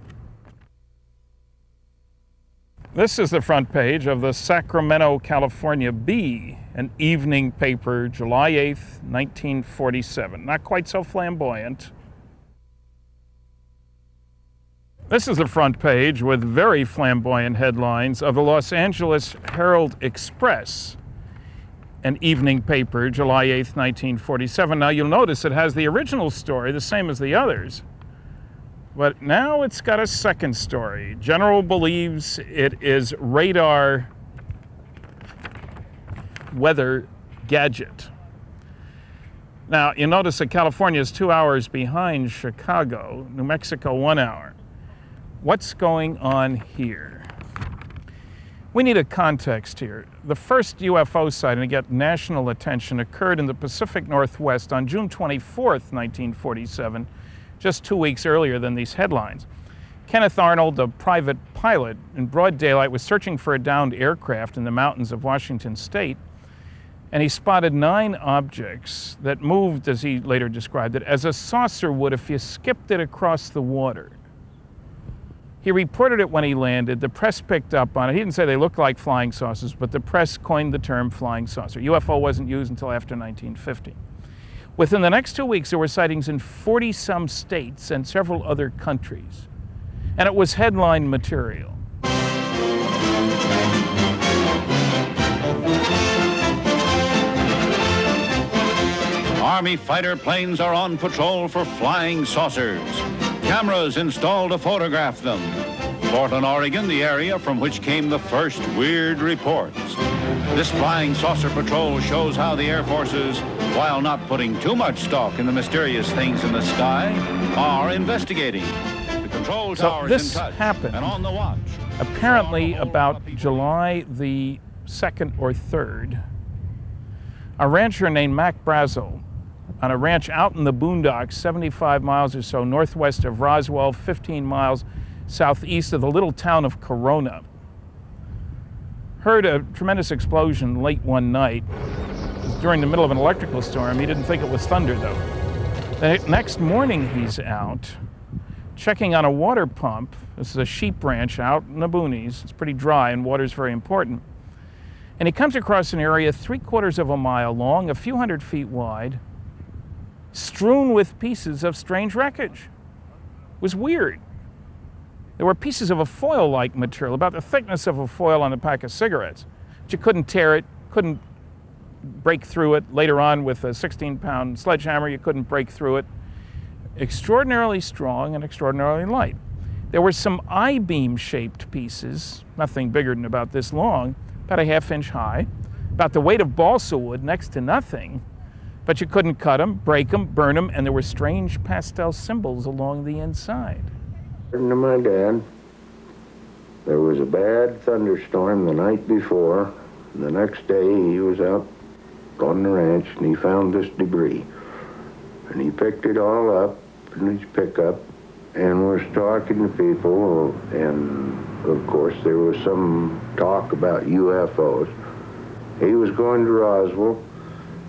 This is the front page of the Sacramento, California Bee, an evening paper, July 8th, 1947. Not quite so flamboyant. This is the front page with very flamboyant headlines of the Los Angeles Herald Express, an evening paper, July 8th, 1947. Now you'll notice it has the original story, the same as the others. But now it's got a second story. General believes it is radar weather gadget. Now, you notice that California is 2 hours behind Chicago, New Mexico 1 hour. What's going on here? We need a context here. The first UFO sighting to get national attention occurred in the Pacific Northwest on June 24th, 1947, just 2 weeks earlier than these headlines. Kenneth Arnold, a private pilot, in broad daylight was searching for a downed aircraft in the mountains of Washington State, and he spotted 9 objects that moved, as he later described it, as a saucer would if you skipped it across the water. He reported it when he landed. The press picked up on it. He didn't say they looked like flying saucers, but the press coined the term flying saucer. UFO wasn't used until after 1950. Within the next 2 weeks, there were sightings in 40-some states and several other countries. And it was headline material. Army fighter planes are on patrol for flying saucers. Cameras installed to photograph them. Portland, Oregon, the area from which came the first weird reports. This flying saucer patrol shows how the Air Forces, while not putting too much stock in the mysterious things in the sky, are investigating. The control tower is in touch and on the watch. Apparently about July the 2nd or 3rd, a rancher named Mac Brazel, on a ranch out in the boondocks, 75 miles or so northwest of Roswell, 15 miles southeast of the little town of Corona, heard a tremendous explosion late one night. It was during the middle of an electrical storm. He didn't think it was thunder, though. The next morning, he's out checking on a water pump. This is a sheep ranch out in the boonies. It's pretty dry, and water's very important. And he comes across an area 3/4 of a mile long, a few hundred feet wide, strewn with pieces of strange wreckage. It was weird. There were pieces of a foil-like material, about the thickness of a foil on a pack of cigarettes. But you couldn't tear it, couldn't break through it. Later on, with a 16-pound sledgehammer, you couldn't break through it. Extraordinarily strong and extraordinarily light. There were some I-beam-shaped pieces, nothing bigger than about this long, about a half-inch high, about the weight of balsa wood, next to nothing. But you couldn't cut them, break them, burn them, and there were strange pastel symbols along the inside. According to my dad, there was a bad thunderstorm the night before. And the next day, he was out on the ranch, and he found this debris. And he picked it all up in his pickup and was talking to people. And, of course, there was some talk about UFOs. He was going to Roswell.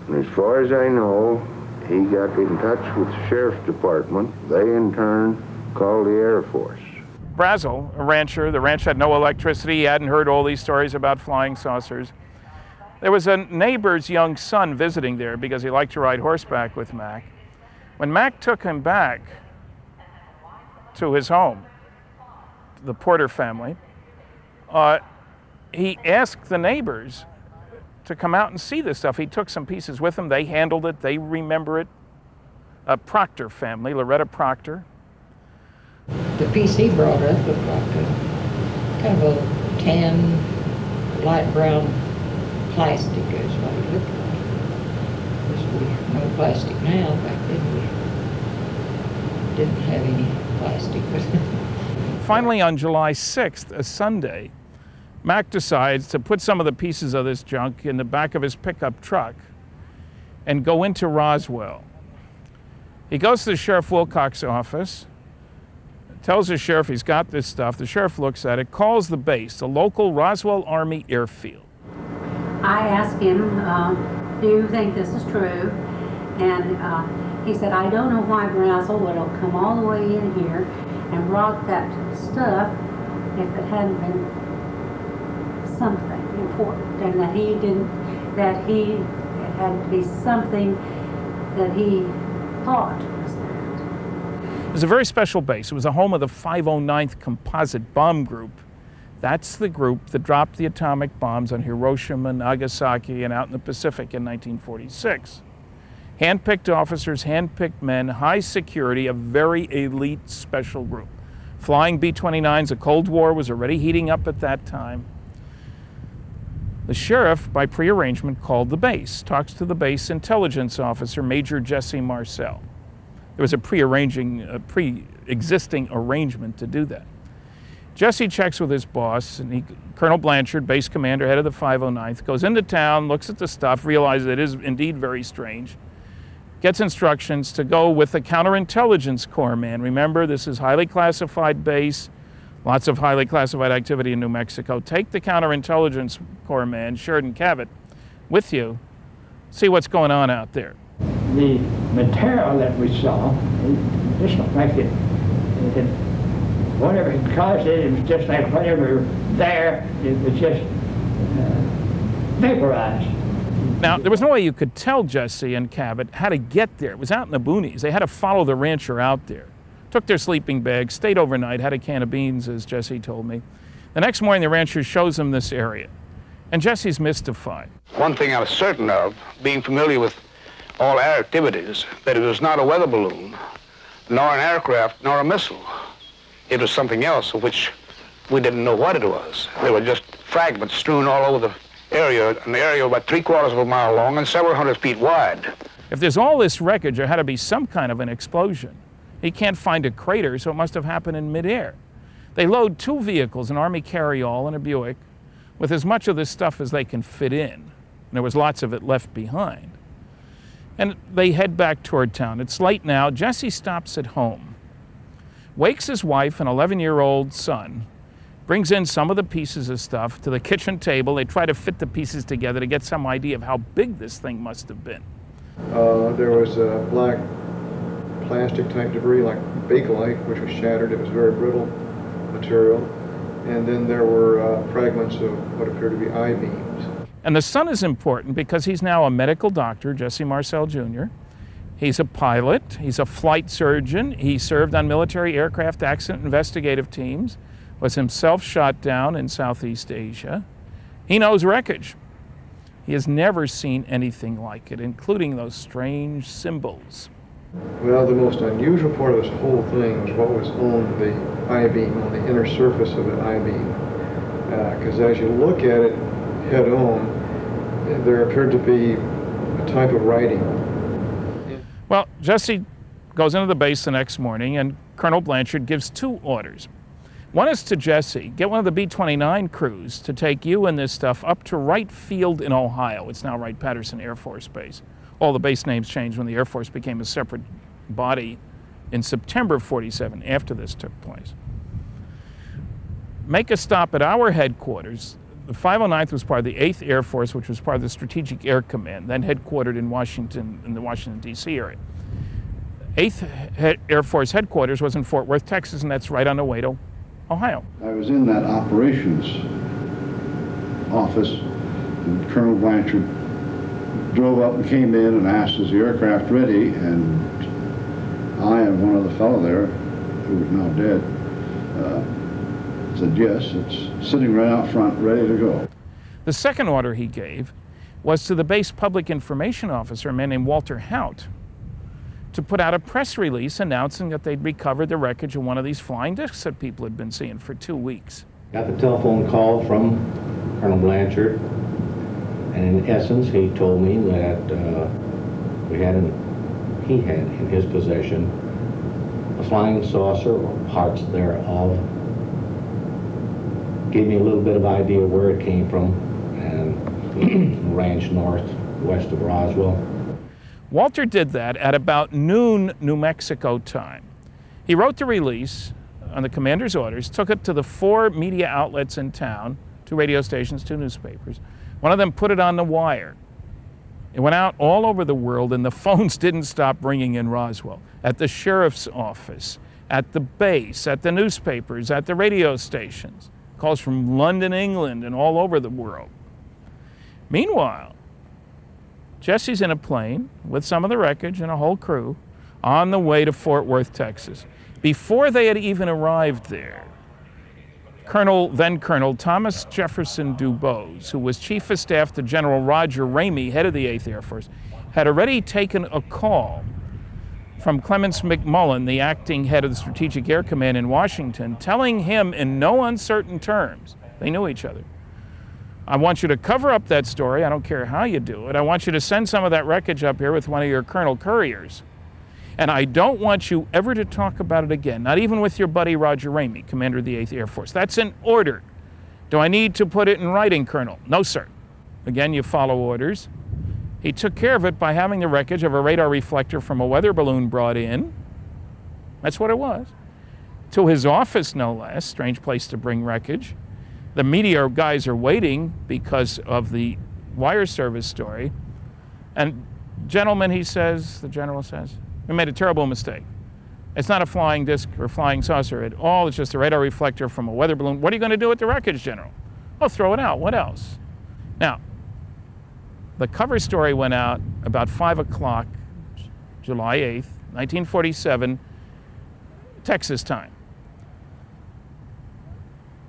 And as far as I know, he got in touch with the sheriff's department. They, in turn, called the Air Force. Brazel, a rancher, the ranch had no electricity. He hadn't heard all these stories about flying saucers. There was a neighbor's young son visiting there because he liked to ride horseback with Mac. When Mac took him back to his home, the Porter family, he asked the neighbors to come out and see this stuff. He took some pieces with him. They handled it. They remember it. A Proctor family, Loretta Proctor. The piece he brought us looked like a kind of a tan, light brown plastic is what it looked like. Because we have no plastic now. Back then we didn't have any plastic. Finally, on July 6th, a Sunday, Mac decides to put some of the pieces of this junk in the back of his pickup truck and go into Roswell. He goes to the Sheriff Wilcox's office, tells the sheriff he's got this stuff. The sheriff looks at it, calls the base, the local Roswell Army Airfield. I asked him, do you think this is true? And he said, I don't know why Brazel would have come all the way in here and brought that stuff if it hadn't been something important, and that he didn't, that he it had to be something that he thought was that. It was a very special base. It was the home of the 509th Composite Bomb Group. That's the group that dropped the atomic bombs on Hiroshima and Nagasaki and out in the Pacific in 1946. Hand-picked officers, hand-picked men, high security, a very elite special group. Flying B-29s, the Cold War was already heating up at that time. The sheriff, by prearrangement, called the base, talks to the base intelligence officer, Major Jesse Marcel. There was a pre-existing arrangement to do that. Jesse checks with his boss, and Colonel Blanchard, base commander, head of the 509th, goes into town, looks at the stuff, realizes it is indeed very strange, gets instructions to go with the counterintelligence corps man. Remember, this is highly classified base, lots of highly classified activity in New Mexico. Take the counterintelligence corps man, Sheridan Cavett, with you, see what's going on out there. The material that we saw, just like it whatever it caused it was just like whatever there, it was just vaporized. Now, there was no way you could tell Jesse and Cavett how to get there. It was out in the boonies. They had to follow the rancher out there. Took their sleeping bag, stayed overnight, had a can of beans, as Jesse told me. The next morning, the rancher shows them this area, and Jesse's mystified. One thing I was certain of, being familiar with all air activities, that it was not a weather balloon, nor an aircraft, nor a missile. It was something else of which we didn't know what it was. There were just fragments strewn all over the area, an area about 3/4 of a mile long and several hundred feet wide. If there's all this wreckage, there had to be some kind of an explosion. He can't find a crater, so it must have happened in midair. They load two vehicles, an Army carryall and a Buick, with as much of this stuff as they can fit in. And there was lots of it left behind. And they head back toward town. It's late now. Jesse stops at home, wakes his wife and 11-year-old son, brings in some of the pieces of stuff to the kitchen table. They try to fit the pieces together to get some idea of how big this thing must have been. There was a black plastic-type debris, like bakelite, which was shattered. It was very brittle material. And then there were fragments of what appeared to be I-beams. And the son is important because he's now a medical doctor, Jesse Marcel, Jr. He's a pilot, he's a flight surgeon, he served on military aircraft accident investigative teams, was himself shot down in Southeast Asia. He knows wreckage. He has never seen anything like it, including those strange symbols. Well, the most unusual part of this whole thing was what was on the I-beam, on the inner surface of the I-beam. Because as you look at it head on, there appeared to be a type of writing. Well, Jesse goes into the base the next morning, and Colonel Blanchard gives two orders. One is to Jesse, get one of the B-29 crews to take you and this stuff up to Wright Field in Ohio. It's now Wright-Patterson Air Force Base. All the base names changed when the Air Force became a separate body in September of '47, after this took place. Make a stop at our headquarters. The 509th was part of the 8th Air Force, which was part of the Strategic Air Command, then headquartered in Washington, in the Washington, D.C. area. 8th Air Force headquarters was in Fort Worth, Texas, and that's right on the way to Ohio. I was in that operations office, and Colonel Blanchard drove up and came in and asked, is the aircraft ready? And I and one other fellow there, who was now dead, said, yes, it's sitting right out front, ready to go. The second order he gave was to the base public information officer, a man named Walter Hout, to put out a press release announcing that they'd recovered the wreckage of one of these flying discs that people had been seeing for 2 weeks. Got the telephone call from Colonel Blanchard, and in essence, he told me that he had in his possession a flying saucer or parts thereof. Gave me a little bit of idea where it came from, and ranch northwest of Roswell. Walter did that at about noon New Mexico time. He wrote the release on the commander's orders, took it to the 4 media outlets in town, 2 radio stations, 2 newspapers. One of them put it on the wire. It went out all over the world, and the phones didn't stop ringing in Roswell, at the sheriff's office, at the base, at the newspapers, at the radio stations. Calls from London, England, and all over the world. Meanwhile, Jesse's in a plane with some of the wreckage and a whole crew on the way to Fort Worth, Texas. Before they had even arrived there, then Colonel Thomas Jefferson DuBose, who was Chief of Staff to General Roger Ramey, head of the 8th Air Force, had already taken a call from Clements McMullen, the acting head of the Strategic Air Command in Washington, telling him in no uncertain terms, they knew each other, I want you to cover up that story, I don't care how you do it, I want you to send some of that wreckage up here with one of your colonel couriers. And I don't want you ever to talk about it again, not even with your buddy Roger Ramey, commander of the 8th Air Force. That's an order. Do I need to put it in writing, Colonel? No, sir. Again, you follow orders. He took care of it by having the wreckage of a radar reflector from a weather balloon brought in. That's what it was. To his office, no less. Strange place to bring wreckage. The media guys are waiting because of the wire service story. And gentlemen, he says, the general says, we made a terrible mistake. It's not a flying disc or flying saucer at all. It's just a radar reflector from a weather balloon. What are you going to do with the wreckage, General? Oh, throw it out. What else? Now, the cover story went out about 5 o'clock, July 8th, 1947, Texas time.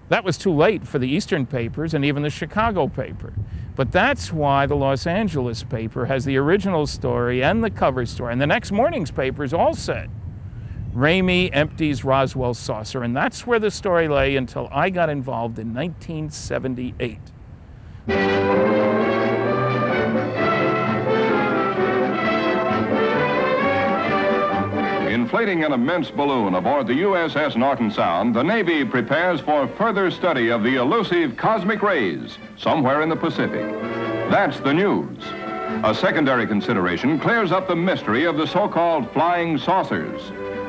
That was too late for the Eastern papers and even the Chicago paper. But that's why the Los Angeles paper has the original story and the cover story. And the next morning's papers all said, Ramey empties Roswell saucer. And that's where the story lay until I got involved in 1978. Inflating an immense balloon aboard the USS Norton Sound, the Navy prepares for further study of the elusive cosmic rays somewhere in the Pacific. That's the news. A secondary consideration clears up the mystery of the so-called flying saucers.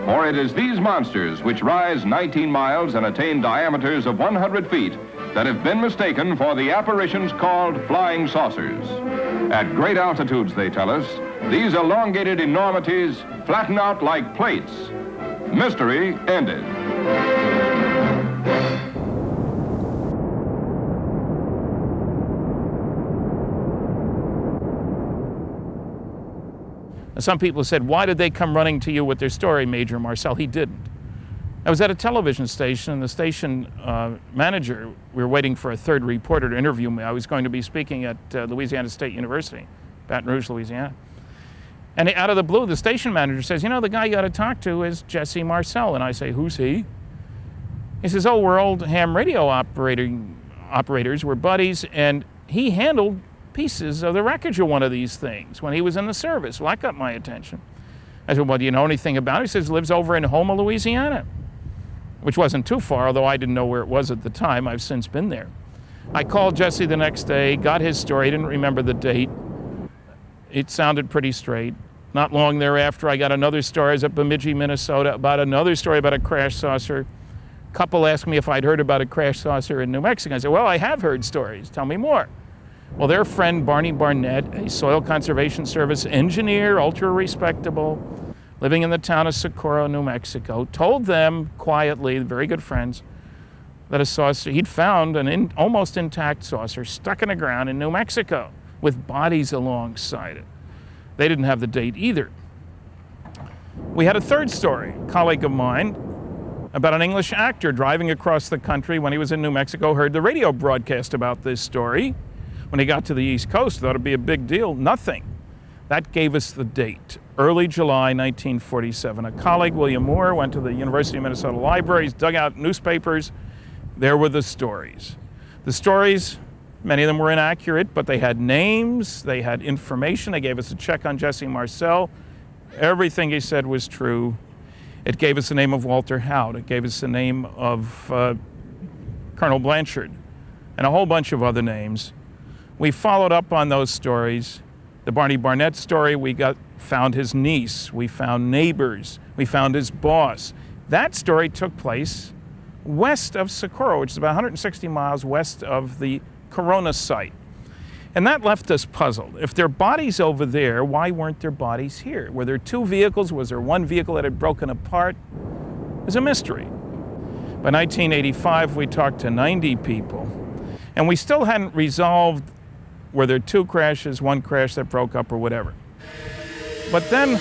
For it is these monsters which rise 19 miles and attain diameters of 100 feet that have been mistaken for the apparitions called flying saucers. At great altitudes, they tell us, these elongated enormities flatten out like plates. Mystery ended. Some people said, why did they come running to you with their story, Major Marcel? He didn't. I was at a television station, and the station manager, we were waiting for a third reporter to interview me. I was going to be speaking at Louisiana State University, Baton Rouge, Louisiana. And out of the blue, the station manager says, you know, the guy you ought to talk to is Jesse Marcel. And I say, who's he? He says, oh, we're old ham radio operators, we're buddies, and he handled pieces of the wreckage of one of these things when he was in the service. Well, that got my attention. I said, well, do you know anything about it? He says, lives over in Houma, Louisiana, which wasn't too far, although I didn't know where it was at the time. I've since been there. I called Jesse the next day, got his story. I didn't remember the date. It sounded pretty straight. Not long thereafter, I got another story. I was at Bemidji, Minnesota, about another story about a crash saucer. A couple asked me if I'd heard about a crash saucer in New Mexico. I said, well, I have heard stories. Tell me more. Well, their friend, Barney Barnett, a Soil Conservation Service engineer, ultra-respectable, living in the town of Socorro, New Mexico, told them quietly, very good friends, that a saucer, he'd found an almost intact saucer stuck in the ground in New Mexico with bodies alongside it. They didn't have the date either. We had a third story, a colleague of mine, about an English actor driving across the country when he was in New Mexico, heard the radio broadcast about this story. When he got to the East Coast, thought it'd be a big deal, nothing. That gave us the date, early July 1947. A colleague, William Moore, went to the University of Minnesota libraries, dug out newspapers. There were the stories. The stories, many of them were inaccurate, but they had names, they had information. They gave us a check on Jesse Marcel. Everything he said was true. It gave us the name of Walter Hout. It gave us the name of Colonel Blanchard and a whole bunch of other names. We followed up on those stories. The Barney Barnett story, we found his niece, we found neighbors, we found his boss. That story took place west of Socorro, which is about 160 miles west of the Corona site. And that left us puzzled. If there are bodies over there, why weren't there bodies here? Were there two vehicles? Was there one vehicle that had broken apart? It was a mystery. By 1985, we talked to 90 people, and we still hadn't resolved were there two crashes, one crash that broke up or whatever. But then,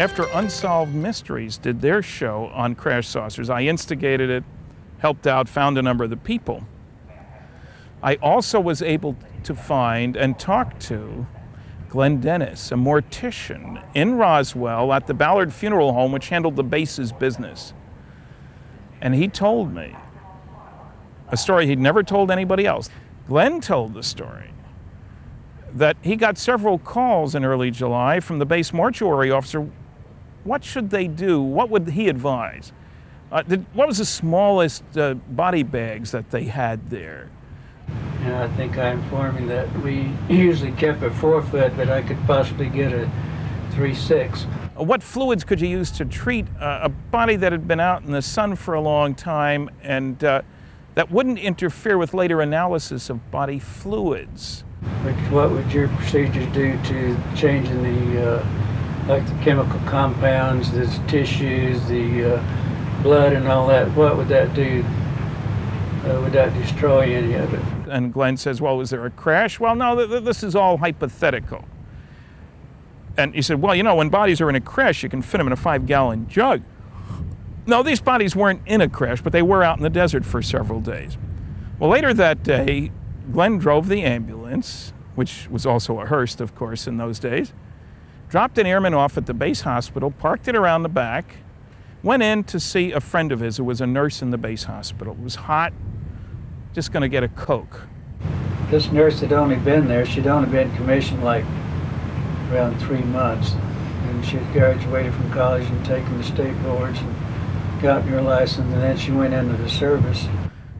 after Unsolved Mysteries did their show on crash saucers, I instigated it, helped out, found a number of the people. I also was able to find and talk to Glenn Dennis, a mortician in Roswell at the Ballard Funeral Home, which handled the base's business. And he told me a story he'd never told anybody else. Glenn told the story that he got several calls in early July from the base mortuary officer. What should they do? What would he advise? What was the smallest body bags that they had there? And I think I informed him that we usually kept a 4-foot, but I could possibly get a 3-6. What fluids could you use to treat a body that had been out in the sun for a long time and that wouldn't interfere with later analysis of body fluids? What would your procedures do to changing the, like the chemical compounds, the tissues, the blood and all that? What would that do? Would that destroy any of it? And Glenn says, well, was there a crash? Well, no, this is all hypothetical. And he said, well, you know, when bodies are in a crash, you can fit them in a 5-gallon jug. No, these bodies weren't in a crash, but they were out in the desert for several days. Well, later that day, Glenn drove the ambulance, which was also a Hearst, of course, in those days, dropped an airman off at the base hospital, parked it around the back, went in to see a friend of his who was a nurse in the base hospital. It was hot, just going to get a Coke. This nurse had only been there, she'd only been commissioned like around 3 months, and she'd graduated from college and taken the state boards and gotten her license, and then she went into the service.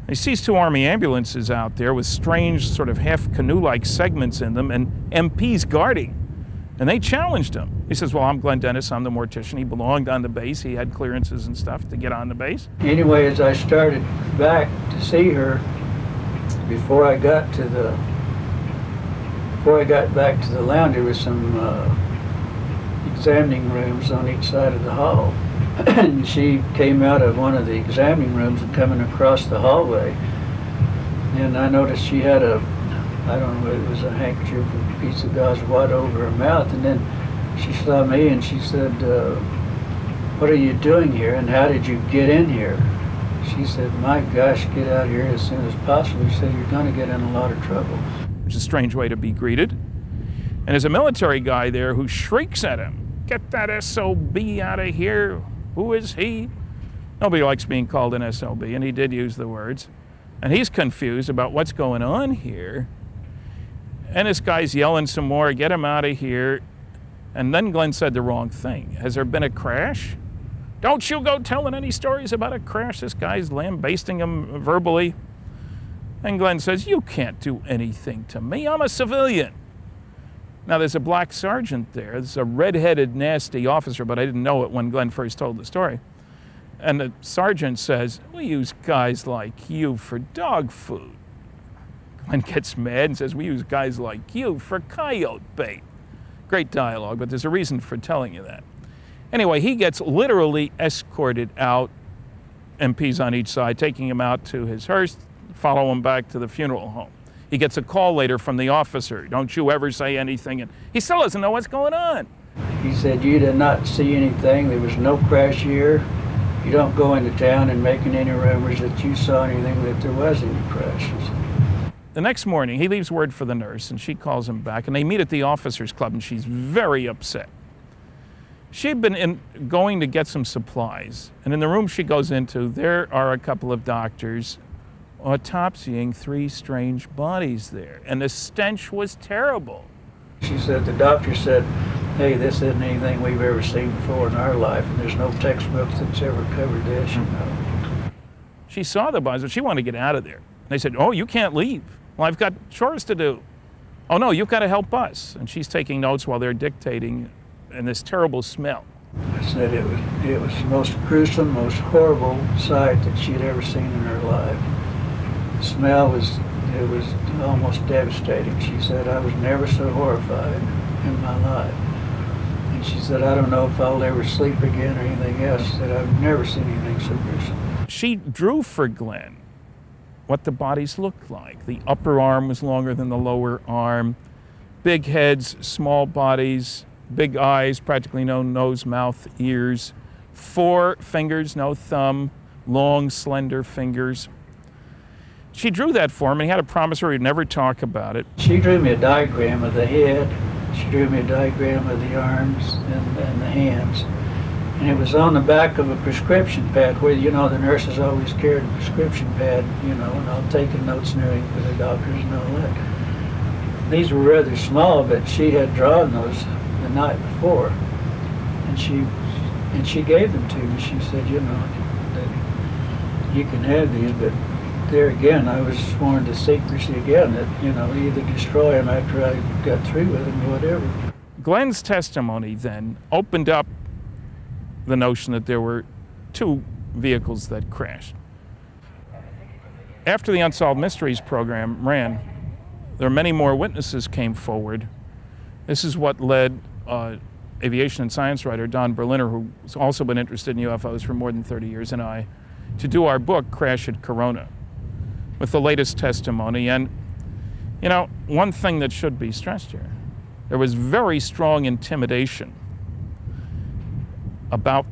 He sees 2 Army ambulances out there with strange sort of half-canoe-like segments in them and MPs guarding, and they challenged him. He says, well, I'm Glenn Dennis, I'm the mortician. He belonged on the base, he had clearances and stuff to get on the base. Anyway, as I started back to see her, before I got back to the lounge, there was some examining rooms on each side of the hall. And she came out of one of the examining rooms and coming across the hallway. And I noticed she had a, I don't know, it was a handkerchief or a piece of gauze wad over her mouth. And then she saw me and she said, what are you doing here and how did you get in here? She said, my gosh, get out of here as soon as possible. She said, you're going to get in a lot of trouble. Which is a strange way to be greeted. And there's a military guy there who shrieks at him, get that SOB out of here. Who is he? Nobody likes being called an SOB, and he did use the words. And he's confused about what's going on here. And this guy's yelling some more, get him out of here. And then Glenn said the wrong thing. Has there been a crash? Don't you go telling any stories about a crash. This guy's lambasting him verbally. And Glenn says, you can't do anything to me. I'm a civilian. Now, there's a black sergeant there. There's a red-headed, nasty officer, but I didn't know it when Glenn first told the story. And the sergeant says, we use guys like you for dog food. Glenn gets mad and says, we use guys like you for coyote bait. Great dialogue, but there's a reason for telling you that. Anyway, he gets literally escorted out, MPs on each side, taking him out to his hearse, follow him back to the funeral home. He gets a call later from the officer, don't you ever say anything, and he still doesn't know what's going on. He said, you did not see anything, there was no crash here. You don't go into town and making any rumors that you saw anything, that there was any crashes. The next morning, he leaves word for the nurse, and she calls him back, and they meet at the officers' club, and she's very upset. She'd been going to get some supplies, and in the room she goes into, there are a couple of doctors autopsying 3 strange bodies there, and the stench was terrible. She said, the doctor said, hey, this isn't anything we've ever seen before in our life, and there's no textbook that's ever covered this, you know. She saw the bodies, but she wanted to get out of there. And they said, oh, you can't leave. Well, I've got chores to do. Oh, no, you've got to help us. And she's taking notes while they're dictating, and this terrible smell. I said it was the most gruesome, most horrible sight that she'd ever seen in her life. The smell was almost devastating. She said, I was never so horrified in my life. And she said, I don't know if I'll ever sleep again or anything else. She said, I've never seen anything so gruesome. She drew for Glenn what the bodies looked like. The upper arm was longer than the lower arm, big heads, small bodies, big eyes, practically no nose, mouth, ears, 4 fingers, no thumb, long, slender fingers. She drew that for him, and he had a promise her he'd never talk about it. She drew me a diagram of the head, she drew me a diagram of the arms and the hands, and it was on the back of a prescription pad where, you know, the nurses always carried a prescription pad, you know, and I'll take the notes and everything for the doctors and all that. These were rather small, but she had drawn those the night before, and she gave them to me. She said, you know, you can have these, but there again, I was sworn to secrecy again, that, you know, either destroy them after I got through with them or whatever. Glenn's testimony then opened up the notion that there were two vehicles that crashed. After the Unsolved Mysteries program ran, there are many more witnesses came forward. This is what led aviation and science writer Don Berliner, who's also been interested in UFOs for more than 30 years, and I, to do our book, Crash at Corona, with the latest testimony. And, you know, one thing that should be stressed here, there was very strong intimidation about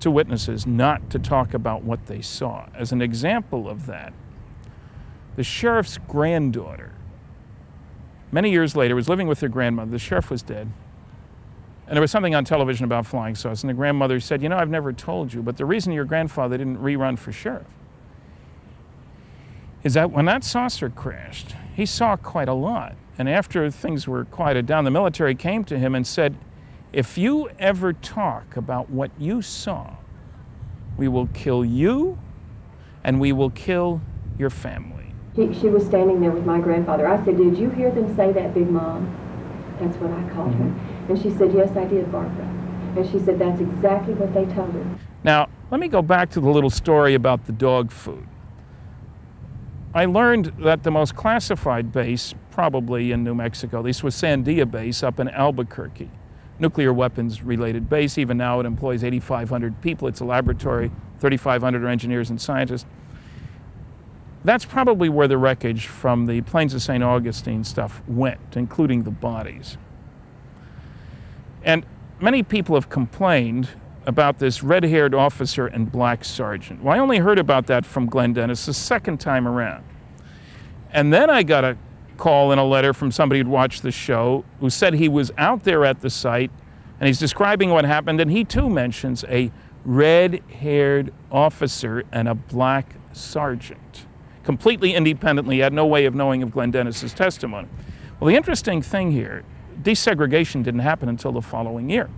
two witnesses not to talk about what they saw. As an example of that, the sheriff's granddaughter, many years later, was living with her grandmother. The sheriff was dead. And there was something on television about flying saucers, and the grandmother said, you know, I've never told you, but the reason your grandfather didn't rerun for sheriff is that when that saucer crashed, he saw quite a lot. And after things were quieted down, the military came to him and said, if you ever talk about what you saw, we will kill you and we will kill your family. She was standing there with my grandfather. I said, did you hear them say that, Big Mom? That's what I called her. And she said, yes, I did, Barbara. And she said, that's exactly what they told her. Now, let me go back to the little story about the dog food. I learned that the most classified base, probably in New Mexico, this was Sandia Base up in Albuquerque, nuclear weapons-related base. Even now, it employs 8,500 people. It's a laboratory, 3,500 are engineers and scientists. That's probably where the wreckage from the Plains of St. Augustine stuff went, including the bodies. And many people have complained about this red-haired officer and black sergeant. Well, I only heard about that from Glenn Dennis the second time around. And then I got a call and a letter from somebody who'd watched the show who said he was out there at the site and he's describing what happened, and he too mentions a red-haired officer and a black sergeant. Completely independently, he had no way of knowing of Glenn Dennis's testimony. Well, the interesting thing here, desegregation didn't happen until the following year.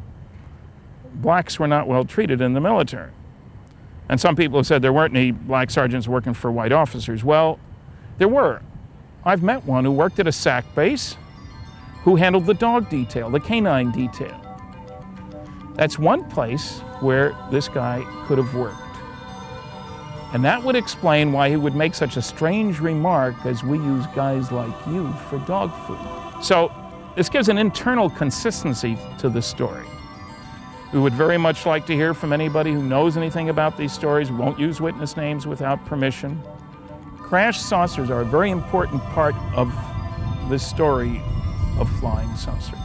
Blacks were not well treated in the military. And some people have said there weren't any black sergeants working for white officers. Well, there were. I've met one who worked at a SAC base who handled the dog detail, the canine detail. That's one place where this guy could have worked. And that would explain why he would make such a strange remark as we use guys like you for dog food. So, this gives an internal consistency to the story. We would very much like to hear from anybody who knows anything about these stories. We won't use witness names without permission. Crash saucers are a very important part of the story of flying saucers.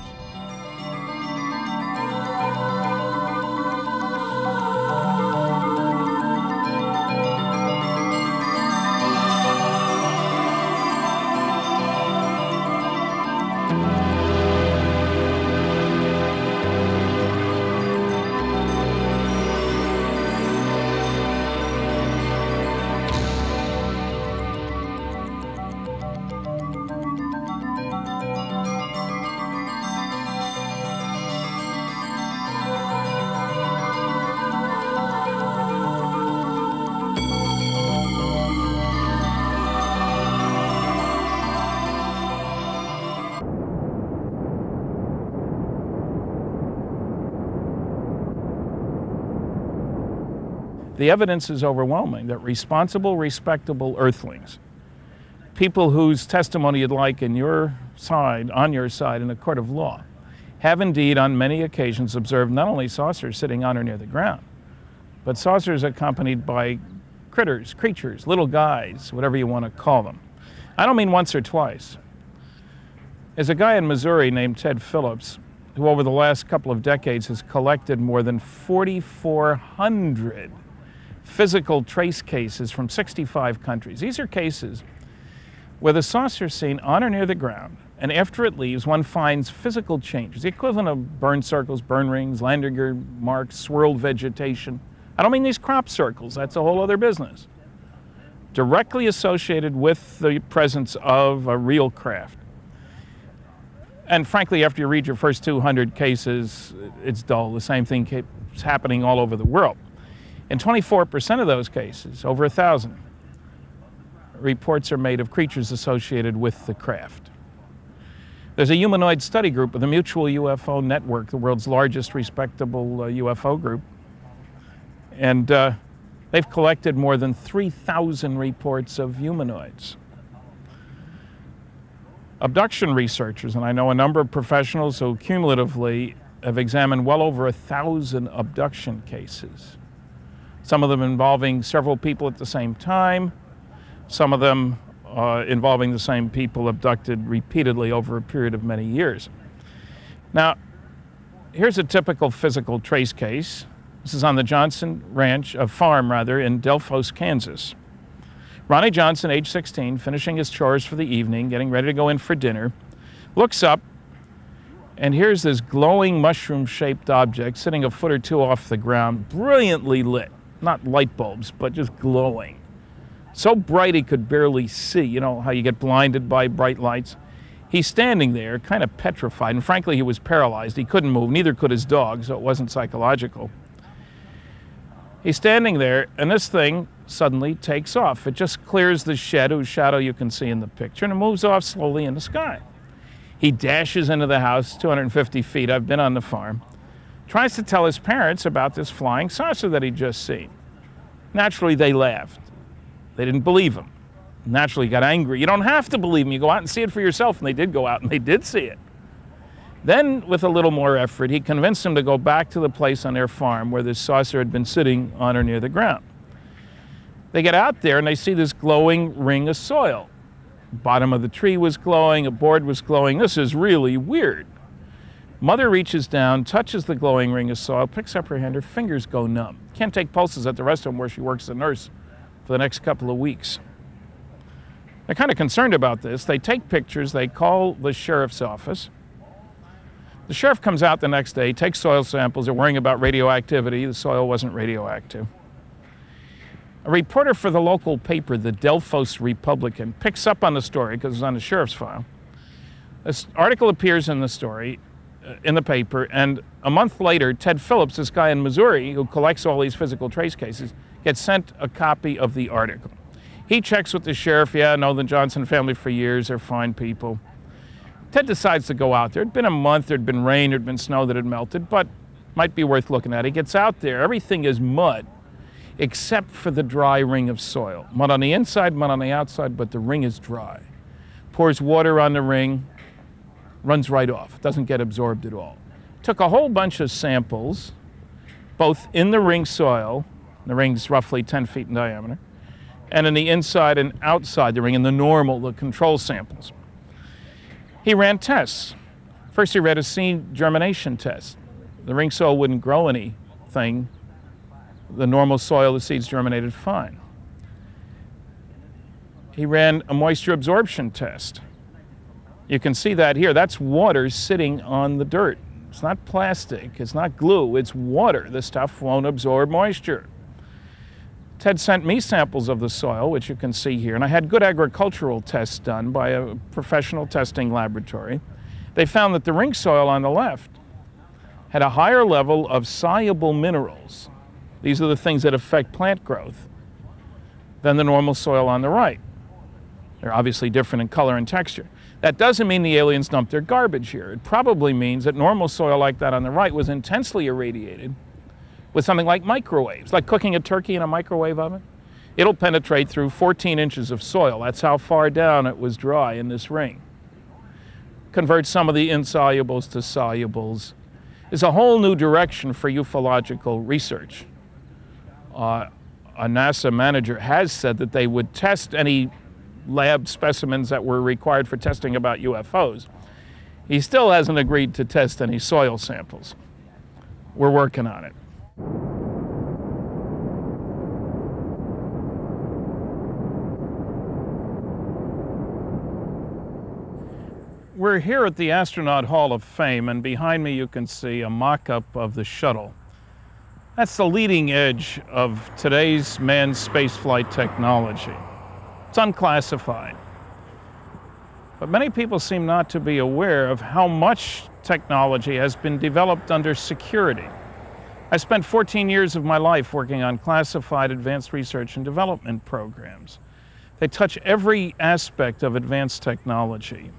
The evidence is overwhelming that responsible, respectable earthlings, people whose testimony you'd like in your side, on your side in a court of law, have indeed on many occasions observed not only saucers sitting on or near the ground, but saucers accompanied by critters, creatures, little guys, whatever you want to call them. I don't mean once or twice. There's a guy in Missouri named Ted Phillips who over the last couple of decades has collected more than 4,400 physical trace cases from 65 countries. These are cases where the saucer is seen on or near the ground, and after it leaves, one finds physical changes, the equivalent of burn circles, burn rings, Landauer marks, swirled vegetation. I don't mean these crop circles, that's a whole other business. Directly associated with the presence of a real craft. And frankly, after you read your first 200 cases, it's dull. The same thing keeps happening all over the world. In 24% of those cases, over 1,000, reports are made of creatures associated with the craft. There's a humanoid study group of the Mutual UFO Network, the world's largest respectable UFO group. And they've collected more than 3,000 reports of humanoids. Abduction researchers, and I know a number of professionals who cumulatively have examined well over 1,000 abduction cases. Some of them involving several people at the same time, some of them involving the same people abducted repeatedly over a period of many years. Now, here's a typical physical trace case. This is on the Johnson Ranch, farm rather, in Delphos, Kansas. Ronnie Johnson, age 16, finishing his chores for the evening, getting ready to go in for dinner, looks up, and here's this glowing mushroom-shaped object sitting a foot or two off the ground, brilliantly lit. Not light bulbs, but just glowing. So bright he could barely see. You know how you get blinded by bright lights? He's standing there, kind of petrified, and frankly, he was paralyzed. He couldn't move, neither could his dog, so it wasn't psychological. He's standing there, and this thing suddenly takes off. It just clears the shed, whose shadow you can see in the picture, and it moves off slowly in the sky. He dashes into the house, 250 feet, I've been on the farm, tries to tell his parents about this flying saucer that he'd just seen. Naturally, they laughed. They didn't believe him. Naturally, he got angry. You don't have to believe him. You go out and see it for yourself. And they did go out, and they did see it. Then, with a little more effort, he convinced them to go back to the place on their farm where this saucer had been sitting on or near the ground. They get out there and they see this glowing ring of soil. The bottom of the tree was glowing, a board was glowing. This is really weird. Mother reaches down, touches the glowing ring of soil, picks up her hand, her fingers go numb. Can't take pulses at the restaurant where she works as a nurse for the next couple of weeks. They're kind of concerned about this. They take pictures, they call the sheriff's office. The sheriff comes out the next day, takes soil samples. They're worrying about radioactivity. The soil wasn't radioactive. A reporter for the local paper, the Delphos Republican, picks up on the story because it's on the sheriff's file. This article appears in the story, in the paper, and a month later, Ted Phillips, this guy in Missouri who collects all these physical trace cases, gets sent a copy of the article. He checks with the sheriff. Yeah, I know the Johnson family for years. They're fine people. Ted decides to go out there. It'd been a month. There'd been rain. There'd been snow that had melted, but might be worth looking at. He gets out there. Everything is mud, except for the dry ring of soil. Mud on the inside, mud on the outside, but the ring is dry. Pours water on the ring, runs right off, doesn't get absorbed at all. Took a whole bunch of samples, both in the ring soil, the ring's roughly 10 feet in diameter, and in the inside and outside the ring, in the normal, the control samples. He ran tests. First he ran a seed germination test. The ring soil wouldn't grow anything. The normal soil, the seeds germinated fine. He ran a moisture absorption test. You can see that here. That's water sitting on the dirt. It's not plastic. It's not glue. It's water. The stuff won't absorb moisture. Ted sent me samples of the soil, which you can see here, and I had good agricultural tests done by a professional testing laboratory. They found that the ring soil on the left had a higher level of soluble minerals. These are the things that affect plant growth than the normal soil on the right. They're obviously different in color and texture. That doesn't mean the aliens dumped their garbage here. It probably means that normal soil like that on the right was intensely irradiated with something like microwaves, like cooking a turkey in a microwave oven. It'll penetrate through 14 inches of soil. That's how far down it was dry in this ring. Convert some of the insolubles to solubles. It's a whole new direction for ufological research. A NASA manager has said that they would test any lab specimens that were required for testing about UFOs. He still hasn't agreed to test any soil samples. We're working on it. We're here at the Astronaut Hall of Fame, and behind me you can see a mock-up of the shuttle. That's the leading edge of today's manned spaceflight technology. It's unclassified. But many people seem not to be aware of how much technology has been developed under security. I spent 14 years of my life working on classified advanced research and development programs. They touch every aspect of advanced technology.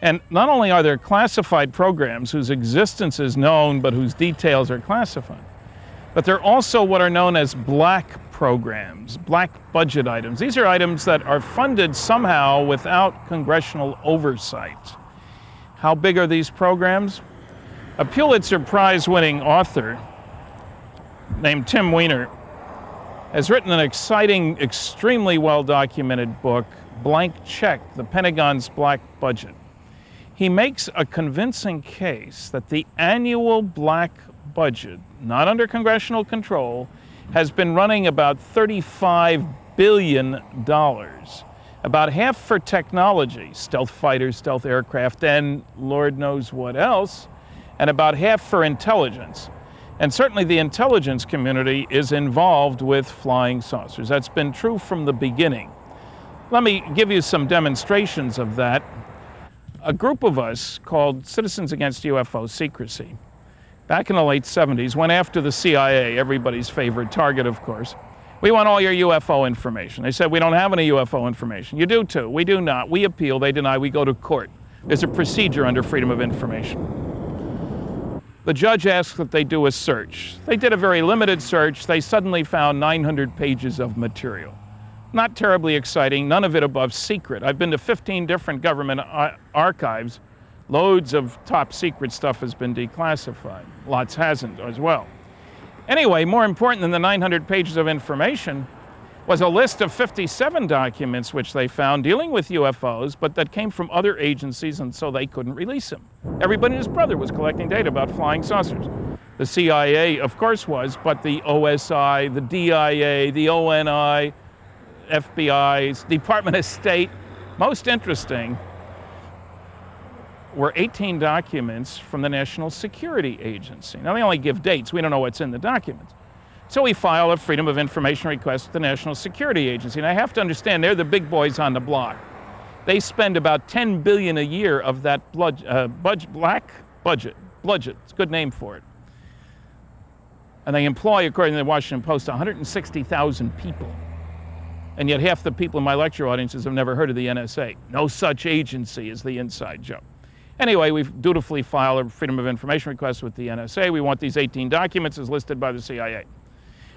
And not only are there classified programs whose existence is known but whose details are classified, but they're also what are known as black programs, black budget items. These are items that are funded somehow without congressional oversight. How big are these programs? A Pulitzer Prize-winning author named Tim Weiner has written an exciting, extremely well-documented book, Blank Check, The Pentagon's Black Budget. He makes a convincing case that the annual black budget, not under congressional control, has been running about $35 billion, about half for technology, stealth fighters, stealth aircraft, and Lord knows what else, and about half for intelligence. And certainly the intelligence community is involved with flying saucers. That's been true from the beginning. Let me give you some demonstrations of that. A group of us called Citizens Against UFO Secrecy, back in the late 70s, went after the CIA, everybody's favorite target, of course. We want all your UFO information. They said, we don't have any UFO information. You do too. We do not. We appeal. They deny. We go to court. There's a procedure under Freedom of Information. The judge asked that they do a search. They did a very limited search. They suddenly found 900 pages of material. Not terribly exciting, none of it above secret. I've been to 15 different government archives. Loads of top secret stuff has been declassified. Lots hasn't as well. Anyway, more important than the 900 pages of information was a list of 57 documents which they found dealing with UFOs, but that came from other agencies, and so they couldn't release them. Everybody and his brother was collecting data about flying saucers. The CIA, of course, was, but the OSI, the DIA, the ONI, FBI's, Department of State. Most interesting were 18 documents from the National Security Agency. Now, they only give dates. We don't know what's in the documents. So we file a Freedom of Information request with the National Security Agency. And I have to understand, they're the big boys on the block. They spend about $10 billion a year of that black budget. Bludget, it's a good name for it. And they employ, according to the Washington Post, 160,000 people. And yet half the people in my lecture audiences have never heard of the NSA. No such agency is the inside joke. Anyway, we dutifully file a Freedom of Information request with the NSA. We want these 18 documents as listed by the CIA.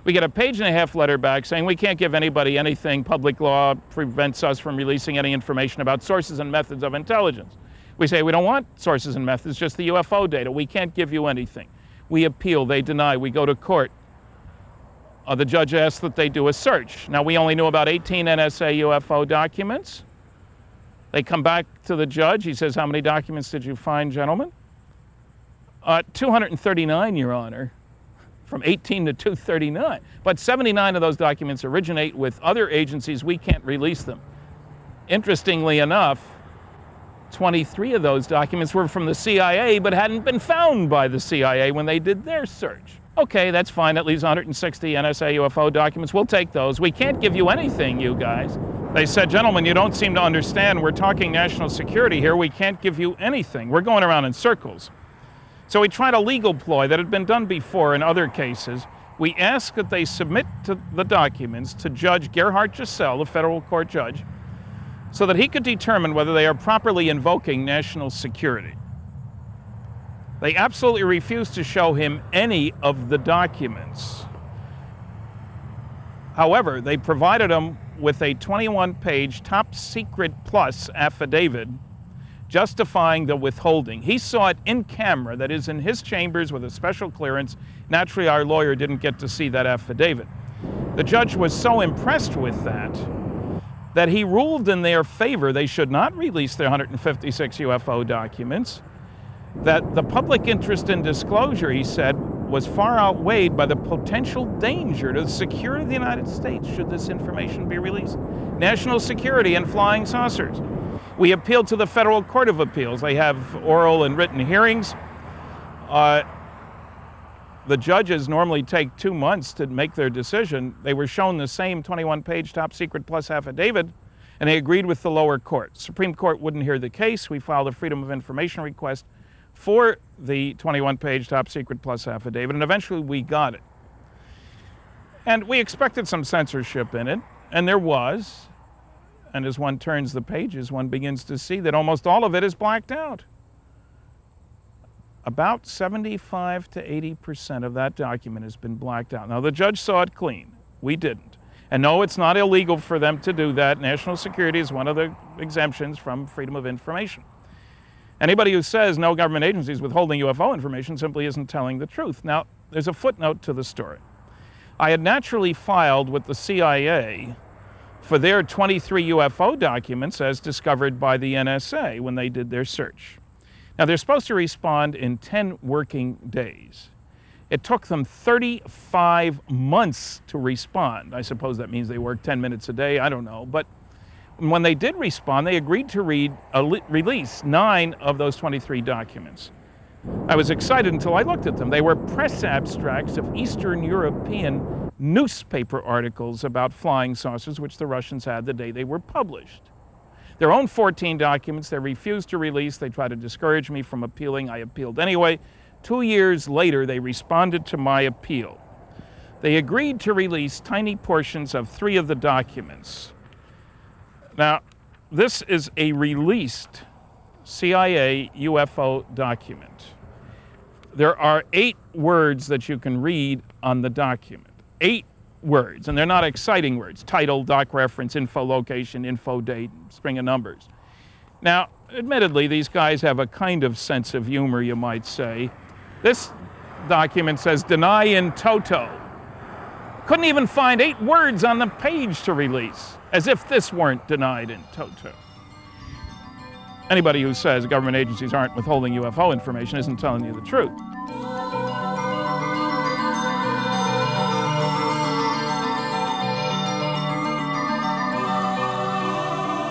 We get a page-and-a-half letter back saying we can't give anybody anything. Public law prevents us from releasing any information about sources and methods of intelligence. We say we don't want sources and methods, just the UFO data. We can't give you anything. We appeal. They deny. We go to court. The judge asked that they do a search. Now, we only knew about 18 NSA UFO documents. They come back to the judge. He says, how many documents did you find, gentlemen? 239, Your Honor, from 18 to 239. But 79 of those documents originate with other agencies. We can't release them. Interestingly enough, 23 of those documents were from the CIA but hadn't been found by the CIA when they did their search. Okay, that's fine. That leaves 160 NSA UFO documents. We'll take those. We can't give you anything, you guys. They said, gentlemen, you don't seem to understand. We're talking national security here. We can't give you anything. We're going around in circles. So we tried a legal ploy that had been done before in other cases. We asked that they submit to the documents to Judge Gerhard Gisel, the federal court judge, so that he could determine whether they are properly invoking national security. They absolutely refused to show him any of the documents. However, they provided him with a 21-page top secret plus affidavit justifying the withholding. He saw it in camera, that is, in his chambers with a special clearance. Naturally, our lawyer didn't get to see that affidavit. The judge was so impressed with that he ruled in their favor. They should not release their 156 UFO documents, that the public interest in disclosure, he said, was far outweighed by the potential danger to the security of the United States should this information be released. National security and flying saucers. We appealed to the Federal Court of Appeals. They have oral and written hearings. The judges normally take 2 months to make their decision. They were shown the same 21-page top secret plus affidavit, and they agreed with the lower court. Supreme Court wouldn't hear the case. We filed a Freedom of Information request for the 21-page top secret plus affidavit, and eventually we got it. And we expected some censorship in it, and there was. And as one turns the pages, one begins to see that almost all of it is blacked out. About 75% to 80% of that document has been blacked out. Now, the judge saw it clean. We didn't. And no, it's not illegal for them to do that. National security is one of the exemptions from freedom of information. Anybody who says no government agency is withholding UFO information simply isn't telling the truth. Now, there's a footnote to the story. I had naturally filed with the CIA for their 23 UFO documents as discovered by the NSA when they did their search. Now, they're supposed to respond in 10 working days. It took them 35 months to respond. I suppose that means they worked 10 minutes a day, I don't know. But when they did respond, they agreed to release 9 of those 23 documents. I was excited until I looked at them. They were press abstracts of Eastern European newspaper articles about flying saucers, which the Russians had the day they were published. Their own 14 documents they refused to release. They tried to discourage me from appealing. I appealed anyway. 2 years later, they responded to my appeal. They agreed to release tiny portions of 3 of the documents. Now, this is a released CIA UFO document. There are 8 words that you can read on the document. 8 words, and they're not exciting words. Title, doc reference, info location, info date, string of numbers. Now, admittedly, these guys have a kind of sense of humor, you might say. This document says, deny in toto. Couldn't even find 8 words on the page to release, as if this weren't denied in toto. Anybody who says government agencies aren't withholding UFO information isn't telling you the truth.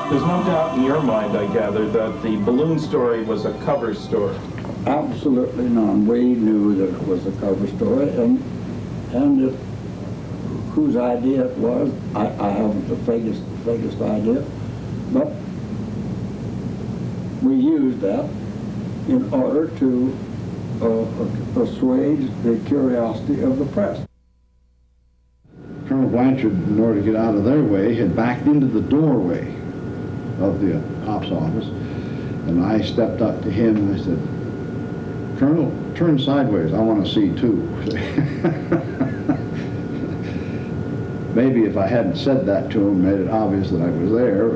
There's no doubt in your mind, I gather, that the balloon story was a cover story. Absolutely none. We knew that it was a cover story, and whose idea it was, I haven't the vaguest idea, but we used that in order to assuage the curiosity of the press. Colonel Blanchard, in order to get out of their way, had backed into the doorway of the ops office, and I stepped up to him and I said, Colonel, turn sideways, I want to see too. Maybe if I hadn't said that to him, made it obvious that I was there,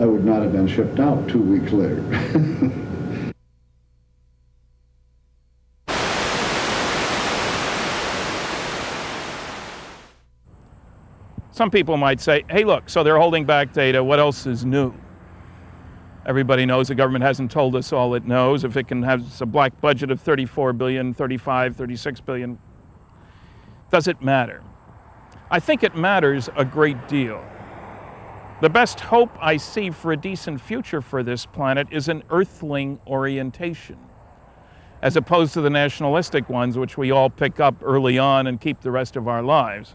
I would not have been shipped out 2 weeks later. Some people might say, hey, look, so they're holding back data. What else is new? Everybody knows the government hasn't told us all it knows. If it can have a black budget of $34 billion, $35, $36 billion, does it matter? I think it matters a great deal. The best hope I see for a decent future for this planet is an earthling orientation, as opposed to the nationalistic ones which we all pick up early on and keep the rest of our lives.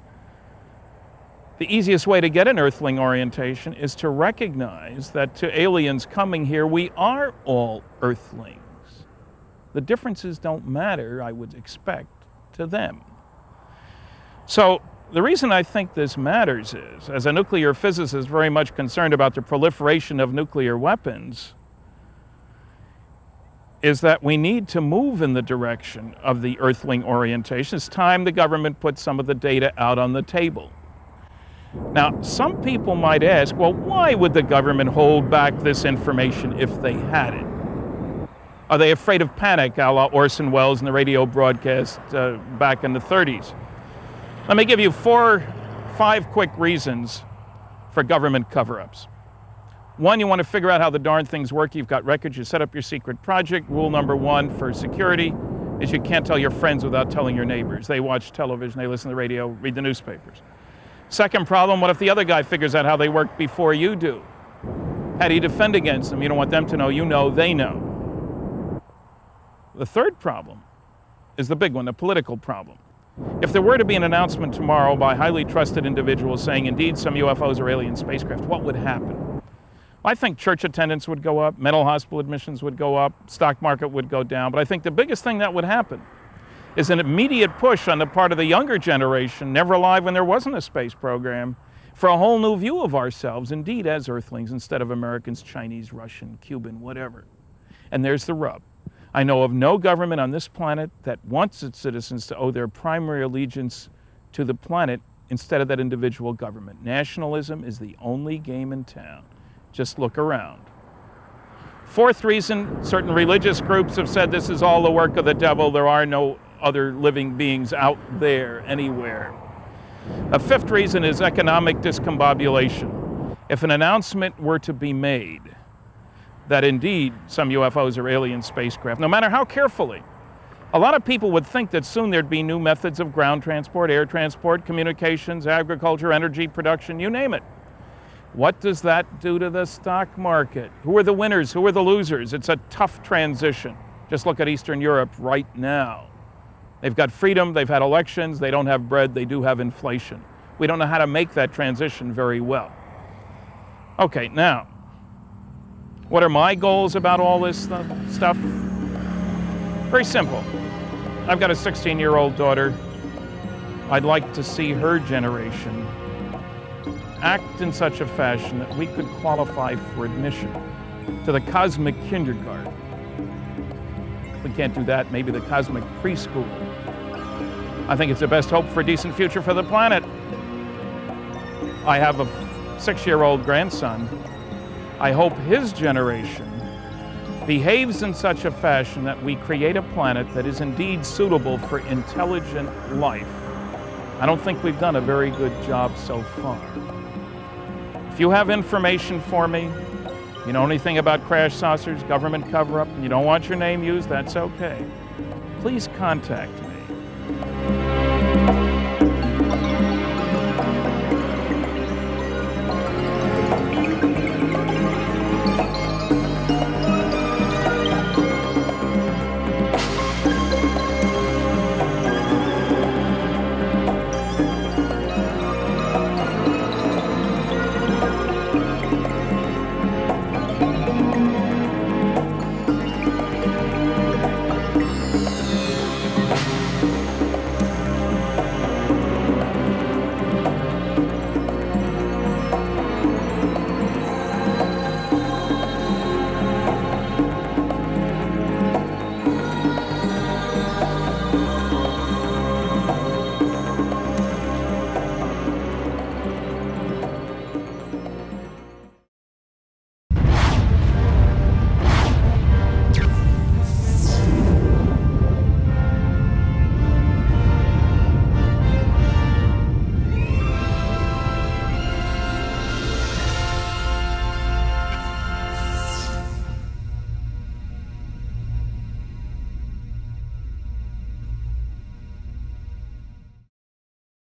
The easiest way to get an earthling orientation is to recognize that to aliens coming here, we are all earthlings. The differences don't matter, I would expect, to them. So, the reason I think this matters is, as a nuclear physicist very much concerned about the proliferation of nuclear weapons, is that we need to move in the direction of the earthling orientation. It's time the government put some of the data out on the table. Now, some people might ask, well, why would the government hold back this information if they had it? Are they afraid of panic, a la Orson Welles in the radio broadcast back in the 30s? Let me give you 4 or 5 quick reasons for government cover-ups. 1, you want to figure out how the darn things work. You've got records. You set up your secret project. Rule number 1 for security is you can't tell your friends without telling your neighbors. They watch television, they listen to the radio, read the newspapers. Second problem, what if the other guy figures out how they work before you do? How do you defend against them? You don't want them to know. You know they know. The third problem is the big one, the political problem. If there were to be an announcement tomorrow by highly trusted individuals saying, indeed, some UFOs are alien spacecraft, what would happen? I think church attendance would go up, mental hospital admissions would go up, stock market would go down, but I think the biggest thing that would happen is an immediate push on the part of the younger generation, never alive when there wasn't a space program, for a whole new view of ourselves, indeed, as Earthlings, instead of Americans, Chinese, Russian, Cuban, whatever. And there's the rub. I know of no government on this planet that wants its citizens to owe their primary allegiance to the planet instead of that individual government. Nationalism is the only game in town. Just look around. Fourth reason, certain religious groups have said this is all the work of the devil. There are no other living beings out there anywhere. A fifth reason is economic discombobulation. If an announcement were to be made that indeed some UFOs are alien spacecraft, no matter how carefully, a lot of people would think that soon there'd be new methods of ground transport, air transport, communications, agriculture, energy production, you name it. What does that do to the stock market? Who are the winners? Who are the losers? It's a tough transition. Just look at Eastern Europe right now. They've got freedom, they've had elections, they don't have bread, they do have inflation. We don't know how to make that transition very well. Okay, now, what are my goals about all this stuff? Very simple. I've got a 16-year-old daughter. I'd like to see her generation act in such a fashion that we could qualify for admission to the cosmic kindergarten. If we can't do that, maybe the cosmic preschool. I think it's the best hope for a decent future for the planet. I have a 6-year-old grandson. I hope his generation behaves in such a fashion that we create a planet that is indeed suitable for intelligent life. I don't think we've done a very good job so far. If you have information for me, you know anything about crash saucers, government cover-up, and you don't want your name used, that's okay. Please contact me.